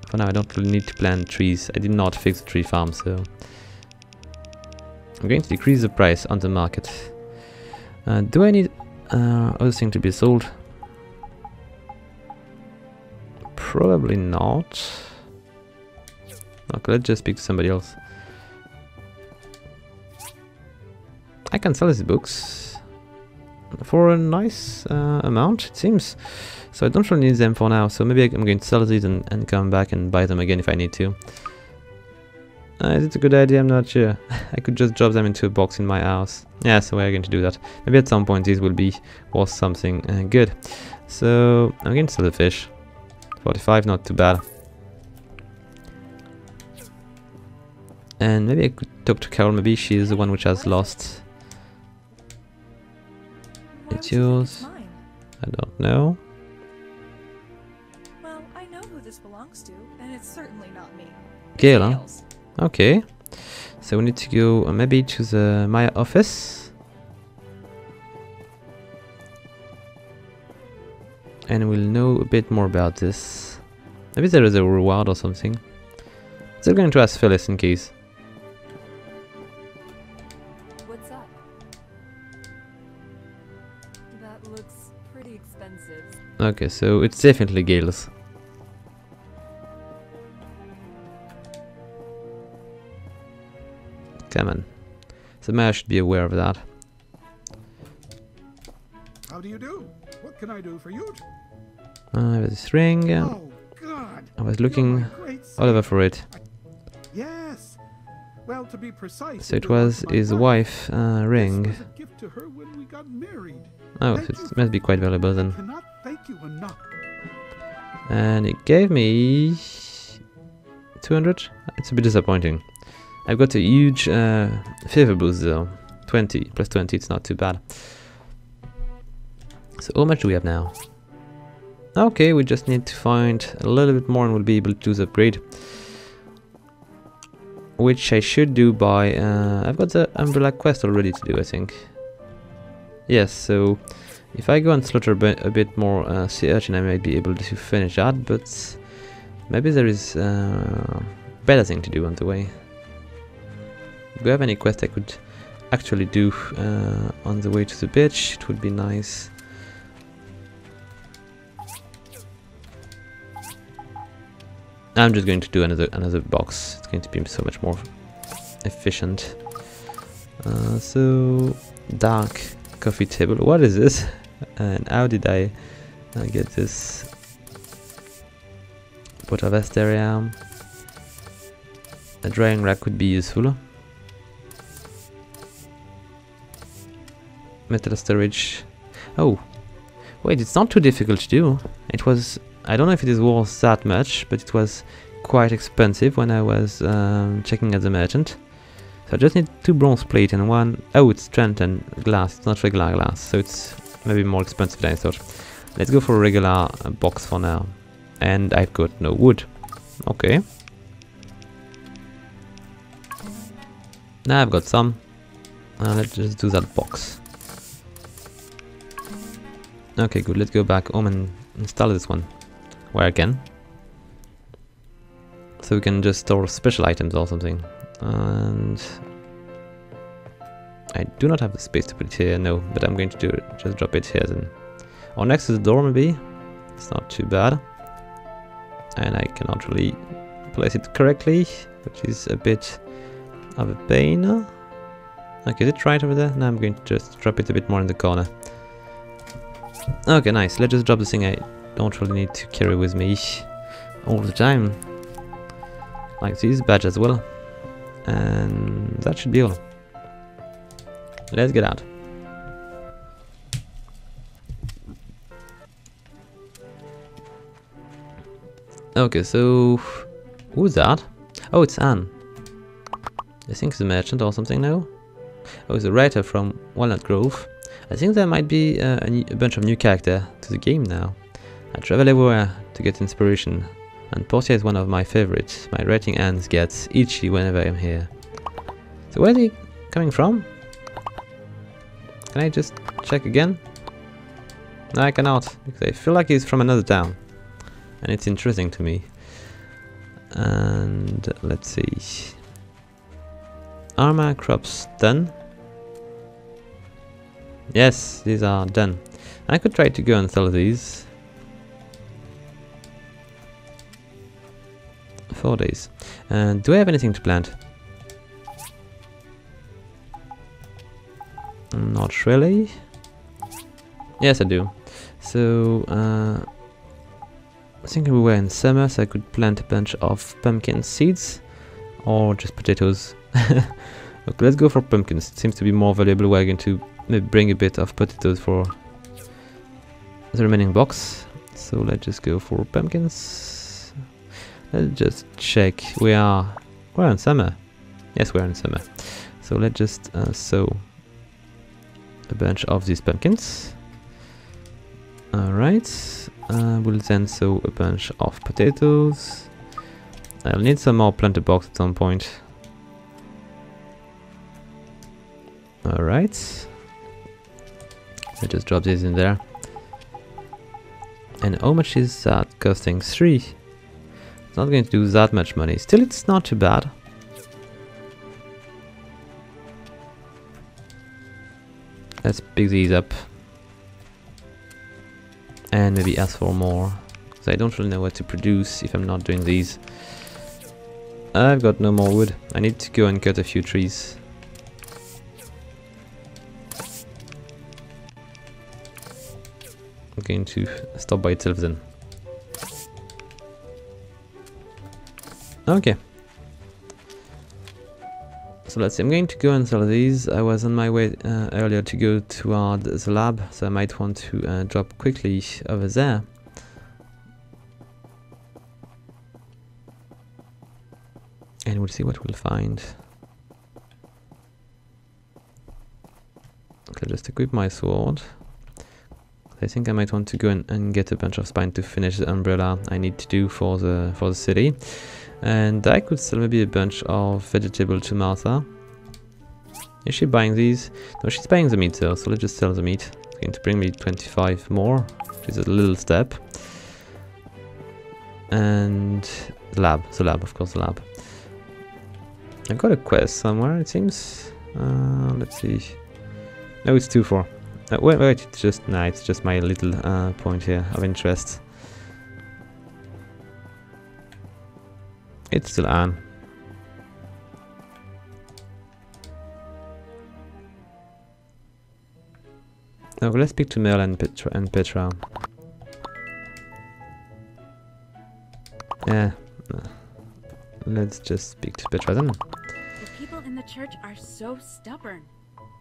For now, I don't really need to plant trees. I did not fix the tree farm, so... I'm going to decrease the price on the market. Do I need other thing to be sold? Probably not. Okay, let's just speak to somebody else. I can sell his books for a nice amount, it seems. So I don't really need them for now, so maybe I'm going to sell these and come back and buy them again if I need to. Is it a good idea? I'm not sure. I could just drop them into a box in my house. Yeah, so we're going to do that. Maybe at some point these will be worth something good. So I'm going to sell the fish. 45, not too bad. And maybe I could talk to Carol. Maybe she is the one which has lost. It's yours. I don't know. Well, I know who this belongs to, and it's certainly not me. Gale, huh? Okay, so we need to go maybe to the Maya office, and we'll know a bit more about this. Maybe there is a reward or something. Still going to ask Phyllis in case. What's up? That looks pretty expensive. Okay, so it's definitely Gale's. Come on. The mayor should be aware of that. How do you do? What can I do for you? This ring. Oh, God. I was looking all over for it. Yes. Well, to be precise, so it was his wife's ring. This was a gift to her when we got married. Oh, so it must be quite valuable then. I cannot thank you enough. And it gave me 200. It's a bit disappointing. I've got a huge favor boost though. 20 plus 20, it's not too bad. So how much do we have now? Okay, we just need to find a little bit more and we'll be able to do the upgrade, which I should do by... I've got the umbrella quest already to do, I think. Yes, so if I go and slaughter a bit more sea urchin, I might be able to finish that, but maybe there is better thing to do on the way. Do you have any quest I could actually do on the way to the beach? It would be nice. I'm just going to do another box. It's going to be so much more efficient. So dark coffee table. What is this? And how did I get this? Pot of Asteria. A drying rack could be useful. Metal storage. Oh, wait, it's not too difficult to do. It was, I don't know if it is worth that much, but it was quite expensive when I was checking at the merchant. So I just need 2 bronze plate and 1, oh, it's strength and glass, it's not regular glass, so it's maybe more expensive than I thought. Let's go for a regular box for now. And I've got no wood. Okay. Now I've got some. Let's just do that box. Okay, good, let's go back home and install this one where I can. So we can just store special items or something. And I do not have the space to put it here, no, but I'm going to do it. Just drop it here then. Or next to the door maybe. It's not too bad. And I cannot really place it correctly, which is a bit of a pain. Okay, is it right over there? Now I'm going to just drop it a bit more in the corner. Okay, nice. Let's just drop the thing I don't really need to carry with me all the time. Like this badge as well. And that should be all. Let's get out. Okay, so... who's that? Oh, it's Anne. I think it's a merchant or something now. Oh, it's a writer from Walnut Grove. I think there might be a bunch of new characters to the game now. I travel everywhere to get inspiration, and Portia is one of my favorites. My writing hands gets itchy whenever I'm here. So where is he coming from? Can I just check again? No, I cannot, because I feel like he's from another town. And it's interesting to me. And let's see. Armor crops done. Yes, these are done. I could try to go and sell these. 4 days. Do I have anything to plant? Not really. Yes, I do. So, I think we were in summer, so I could plant a bunch of pumpkin seeds. Or just potatoes. Okay, let's go for pumpkins. It seems to be more valuable. We're going to maybe bring a bit of potatoes for the remaining box. So let's just go for pumpkins. Let's just check. We're in summer. Yes, we're in summer. So let's just sow a bunch of these pumpkins. Alright, we'll then sow a bunch of potatoes. I'll need some more planter box at some point. Alright. I'll just drop this in there. And how much is that costing? 3. It's not going to do that much money. Still, it's not too bad. Let's pick these up. And maybe ask for more. Because I don't really know what to produce if I'm not doing these. I've got no more wood. I need to go and cut a few trees. I'm going to stop by itself then. Okay. So let's see, I'm going to go and sell these. I was on my way earlier to go toward the lab, so I might want to drop quickly over there. And we'll see what we'll find. Okay, just equip my sword. I think I might want to go and get a bunch of spine to finish the umbrella I need to do for the city. And I could sell maybe a bunch of vegetables to Martha. Is she buying these? No, she's buying the meat though, so let's just sell the meat. It's going to bring me 25 more, which is a little step. And the lab, of course, the lab. I've got a quest somewhere, it seems. Let's see. No, it's 2-4. Wait, it's just it's just my little point here of interest. It's still Anne. Now let's speak to Merle and Petra. Yeah. Let's just speak to Petra then. The people in the church are so stubborn.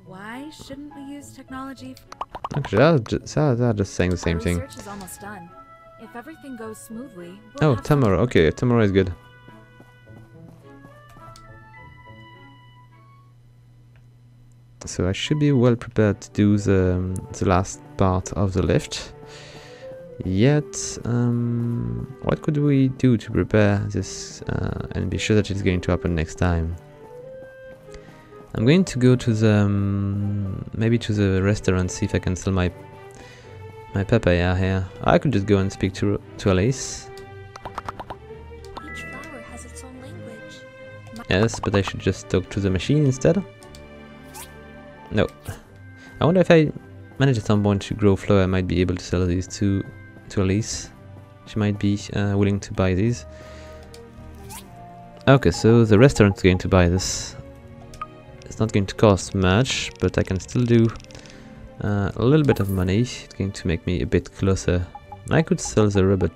Why shouldn't we use technology? Actually, they're just saying the same thing. Research is almost done. If everything goes smoothly, we'll tomorrow. Okay, tomorrow is good. So I should be well prepared to do the last part of the lift. Yet, what could we do to prepare this and be sure that it's going to happen next time? I'm going to go to the maybe to the restaurant, see if I can sell my papaya here. I could just go and speak to Alice. Each flower has its own language. Yes, but I should just talk to the machine instead. No, I wonder if I manage at some point to grow flower, I might be able to sell these to Alice. She might be willing to buy these. Okay, so the restaurant's going to buy this. It's not going to cost much, but I can still do a little bit of money. It's going to make me a bit closer. I could sell the rubber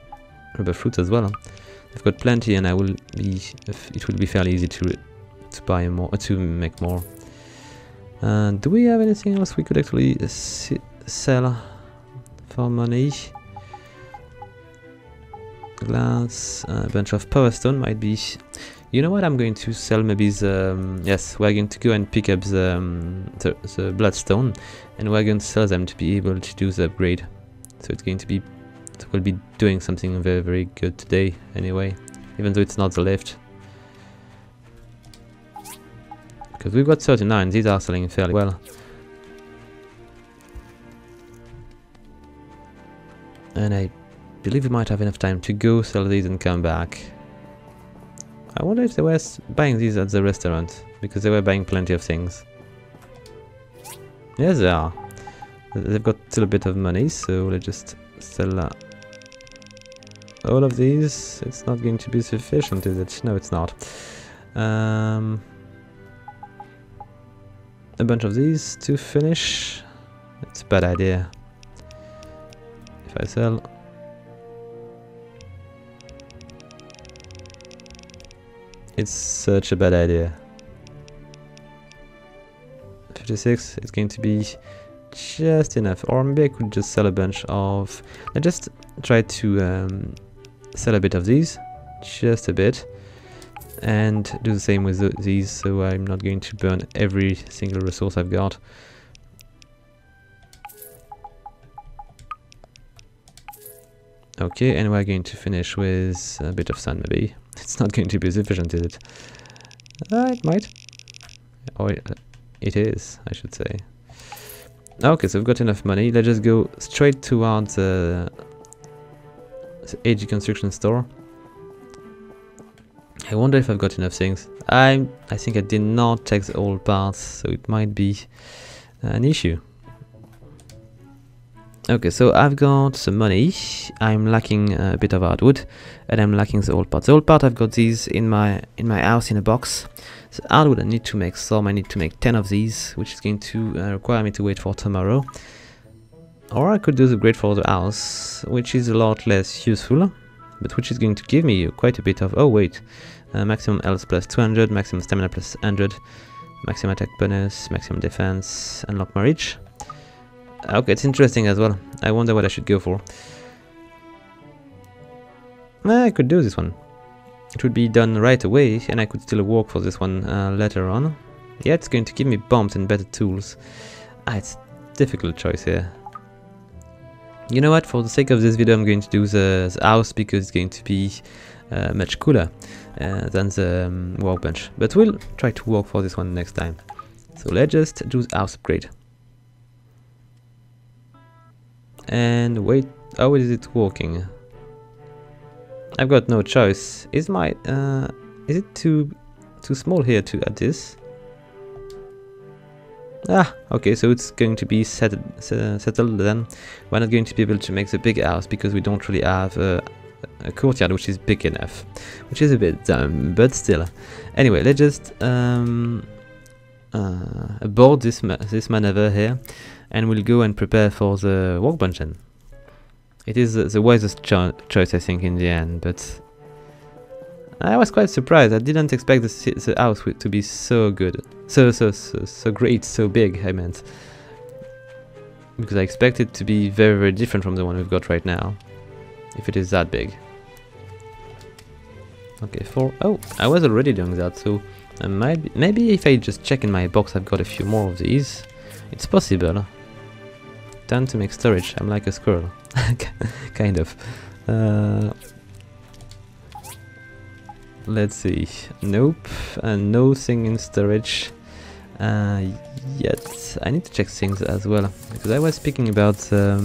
fruit as well. I've got plenty, and I will be. It will be fairly easy to buy more, to make more. Do we have anything else we could actually sell for money? Glass, a bunch of power stone might be. You know what? I'm going to sell maybe the... yes, we're going to go and pick up the bloodstone, and we're going to sell them to be able to do the upgrade. So it's going to be... So we'll be doing something very, very good today, anyway. Even though it's not the lift. Because we've got 39, these are selling fairly well. And I believe we might have enough time to go sell these and come back. I wonder if they were buying these at the restaurant, because they were buying plenty of things. Yes, they are. They've got still a bit of money, so let's just sell all of these. It's not going to be sufficient, is it? No, it's not. a bunch of these to finish. That's a bad idea. If I sell... It's such a bad idea. 56, it's going to be just enough. Or maybe I could just sell a bunch of... Let's just try to sell a bit of these. Just a bit. And do the same with these, so I'm not going to burn every single resource I've got. Okay, and we're going to finish with a bit of sun, maybe. It's not going to be sufficient, is it? It might. Or it is, I should say. Okay, so we've got enough money. Let's just go straight towards the AG construction store. I wonder if I've got enough things. I think I did not take the old parts, so it might be an issue. Okay, so I've got some money. I'm lacking a bit of hardwood, and I'm lacking the old part. The old part, I've got these in my house in a box. So hardwood, I need to make some. I need to make 10 of these, which is going to require me to wait for tomorrow. Or I could do the grate for the house, which is a lot less useful, but which is going to give me quite a bit of... Oh wait, maximum health plus 200, maximum stamina plus 100, maximum attack bonus, maximum defense, unlock marriage. Okay, it's interesting as well. I wonder what I should go for. I could do this one. It would be done right away, and I could still work for this one later on. Yeah, it's going to give me bombs and better tools. It's a difficult choice here. You know what, for the sake of this video I'm going to do the house, because it's going to be much cooler than the workbench. But we'll try to work for this one next time. So let's just do the house upgrade. And wait, how is it working? I've got no choice. Is my is it too small here to add this? Ah, okay, so it's going to be settled then. We're not going to be able to make the big house because we don't really have a courtyard which is big enough, which is a bit dumb, but still. Anyway, let's just abort this maneuver here. And we'll go and prepare for the workbench then. It is the wisest choice, I think, in the end, but... I was quite surprised. I didn't expect the house to be so good. So great, so big, I meant. Because I expect it to be very, very different from the one we've got right now. If it is that big. Okay, Oh, I was already doing that, so... I might maybe if I just check in my box, I've got a few more of these. It's possible. Time to make storage. I'm like a squirrel. Kind of. Let's see. Nope. Nothing in storage yet. I need to check things as well, because I was speaking about the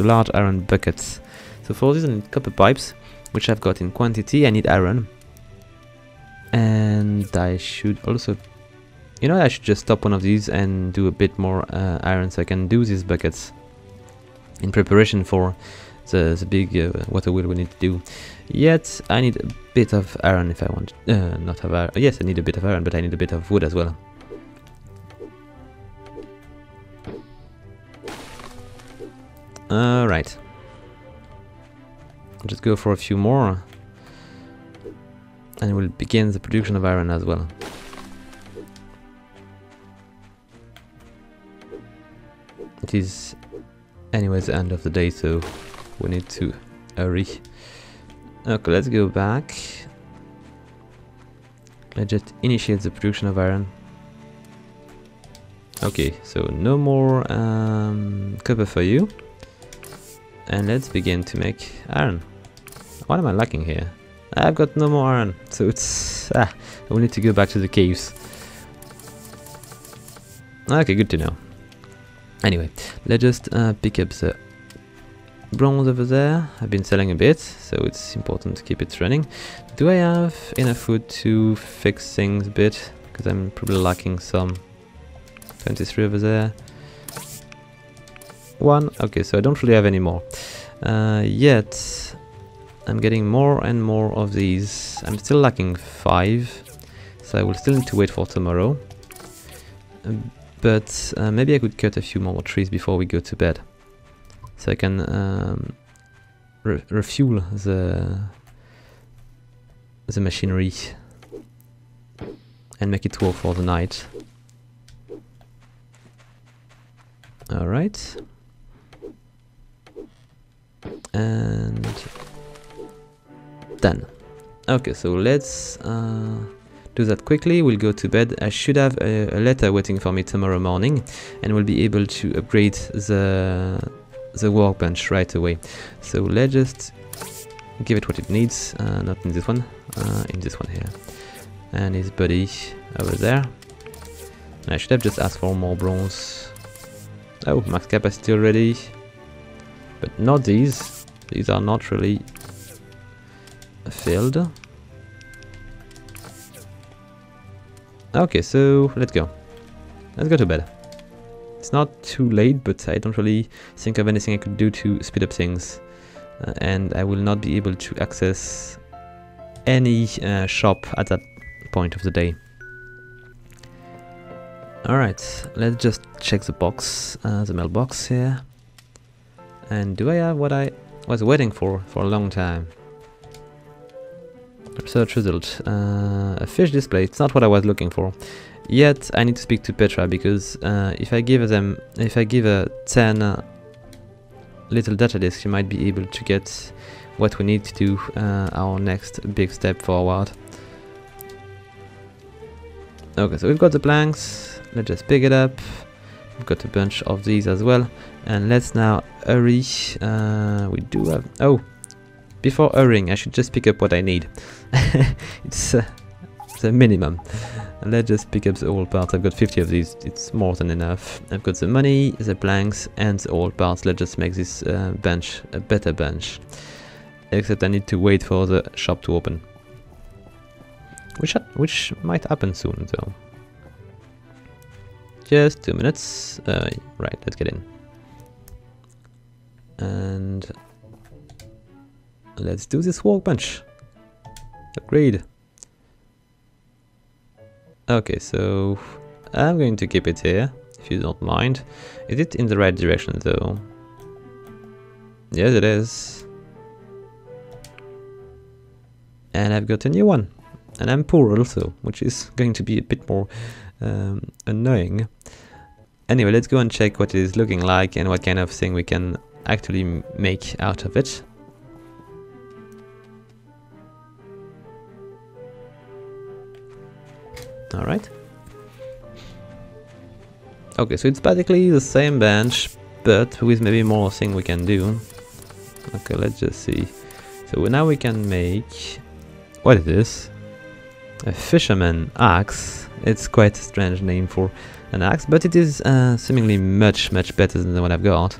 large iron buckets. So for this I need copper pipes, which I've got in quantity. I need iron. And I should also... You know, I should just stop one of these and do a bit more iron, so I can do these buckets in preparation for the big water wheel we need to do. Yet, I need a bit of iron if I want... not have iron... Yes, I need a bit of iron, but I need a bit of wood as well. Alright. Just go for a few more. And we'll begin the production of iron as well. It is anyway the end of the day, so we need to hurry. Okay, let's go back. Let's just initiate the production of iron. Okay, so no more copper for you. And let's begin to make iron. What am I lacking here? I've got no more iron, so it's... we need to go back to the caves. Okay, good to know. Anyway, let's just pick up the bronze over there. I've been selling a bit, so it's important to keep it running. Do I have enough food to fix things a bit? Because I'm probably lacking some. 23 over there. 1. Okay, so I don't really have any more. Yet, I'm getting more and more of these. I'm still lacking 5, so I will still need to wait for tomorrow. but maybe I could cut a few more trees before we go to bed, so I can refuel the machinery and make it work for the night. All right. And done. Okay, so let's do that quickly. We'll go to bed. I should have a letter waiting for me tomorrow morning, and we'll be able to upgrade the workbench right away. So let's just give it what it needs. Not in this one, in this one here. And his buddy over there. And I should have just asked for more bronze. Oh, max capacity already. But not these. These are not really filled. Okay, so let's go. Let's go to bed. It's not too late, but I don't really think of anything I could do to speed up things. And I will not be able to access any shop at that point of the day. Alright, let's just check the box, the mailbox here. And do I have what I was waiting for a long time? Search result. A fish display. It's not what I was looking for. Yet I need to speak to Petra, because if I give her 10 little data discs, she might be able to get what we need to do our next big step forward. Okay, so we've got the planks. Let's just pick it up. We've got a bunch of these as well, and let's now hurry. We do have... oh, before hurrying I should just pick up what I need. It's the minimum. Let's just pick up the old parts. I've got 50 of these. It's more than enough. I've got the money, the planks, and the old parts. Let's just make this bench a better bench, except I need to wait for the shop to open, which might happen soon though. Just 2 minutes. Right, let's get in. And let's do this workbench. Upgrade. Okay, so I'm going to keep it here, if you don't mind. Is it in the right direction though? Yes, it is. And I've got a new one. And I'm poor also, which is going to be a bit more annoying. Anyway, let's go and check what it is looking like and what kind of thing we can actually make out of it. Alright. Okay, so it's basically the same bench, but with maybe more thing we can do. Okay, let's just see. So now we can make... what is this? A fisherman axe. It's quite a strange name for an axe, but it is seemingly much better than what I've got.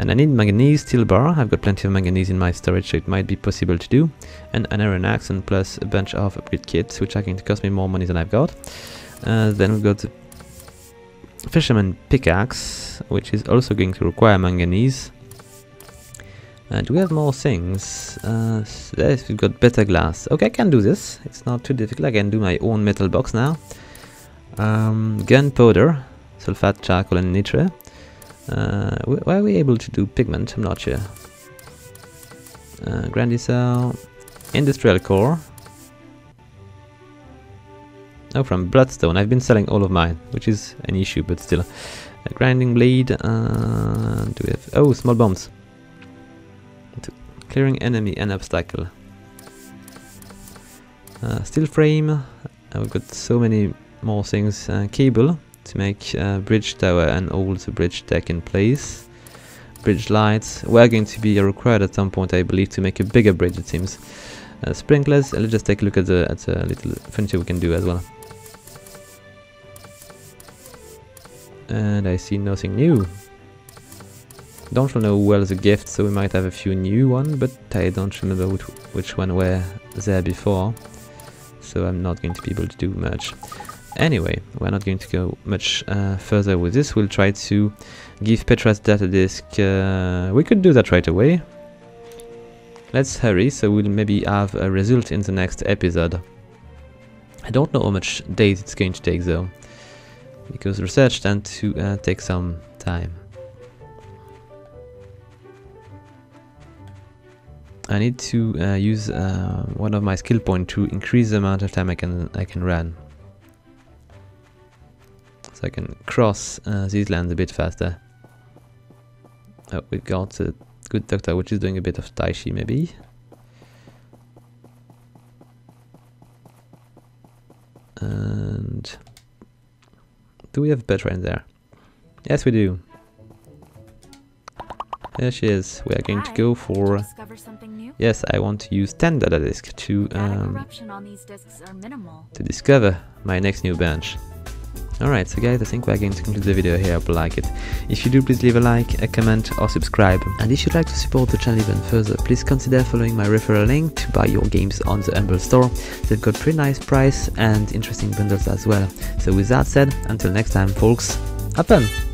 And I need manganese steel bar. I've got plenty of manganese in my storage, so it might be possible to do. And an iron axe, and plus a bunch of upgrade kits, which are going to cost me more money than I've got. Then we've got the fisherman pickaxe, which is also going to require manganese. And we have more things. Yes, we've got better glass. Okay, I can do this. It's not too difficult. I can do my own metal box now. Gunpowder, sulfate, charcoal, and nitre. Were we able to do pigment? I'm not sure. Grandisol, industrial core. Oh, from bloodstone. I've been selling all of mine, which is an issue, but still. A grinding blade. Do we have? Oh, small bombs. Clearing enemy and obstacle. Steel frame. We've got so many more things. Cable to make bridge tower and all the bridge deck in place. Bridge lights. We're going to be required at some point, I believe, to make a bigger bridge, it seems. Sprinklers. Let's just take a look at the little furniture we can do as well. And I see nothing new. Don't really know well the gifts, so we might have a few new ones, but I don't remember which one were there before, so I'm not going to be able to do much. Anyway, we're not going to go much further with this. We'll try to give Petra's data disk. We could do that right away. Let's hurry, so we'll maybe have a result in the next episode. I don't know how much days it's going to take though. because research tends to take some time. I need to use one of my skill points to increase the amount of time I can run. So I can cross these lands a bit faster. Oh, we've got a good doctor which is doing a bit of tai chi maybe. And do we have Petra in there? Yes, we do. There she is. We are going to go for... Yes, I want to use 10 data discs to discover my next new bench. Alright, so guys, I think we're going to conclude the video here. I hope you like it. If you do, please leave a like, a comment or subscribe. And if you'd like to support the channel even further, please consider following my referral link to buy your games on the Humble Store. They've got pretty nice price and interesting bundles as well. So with that said, until next time folks, have fun!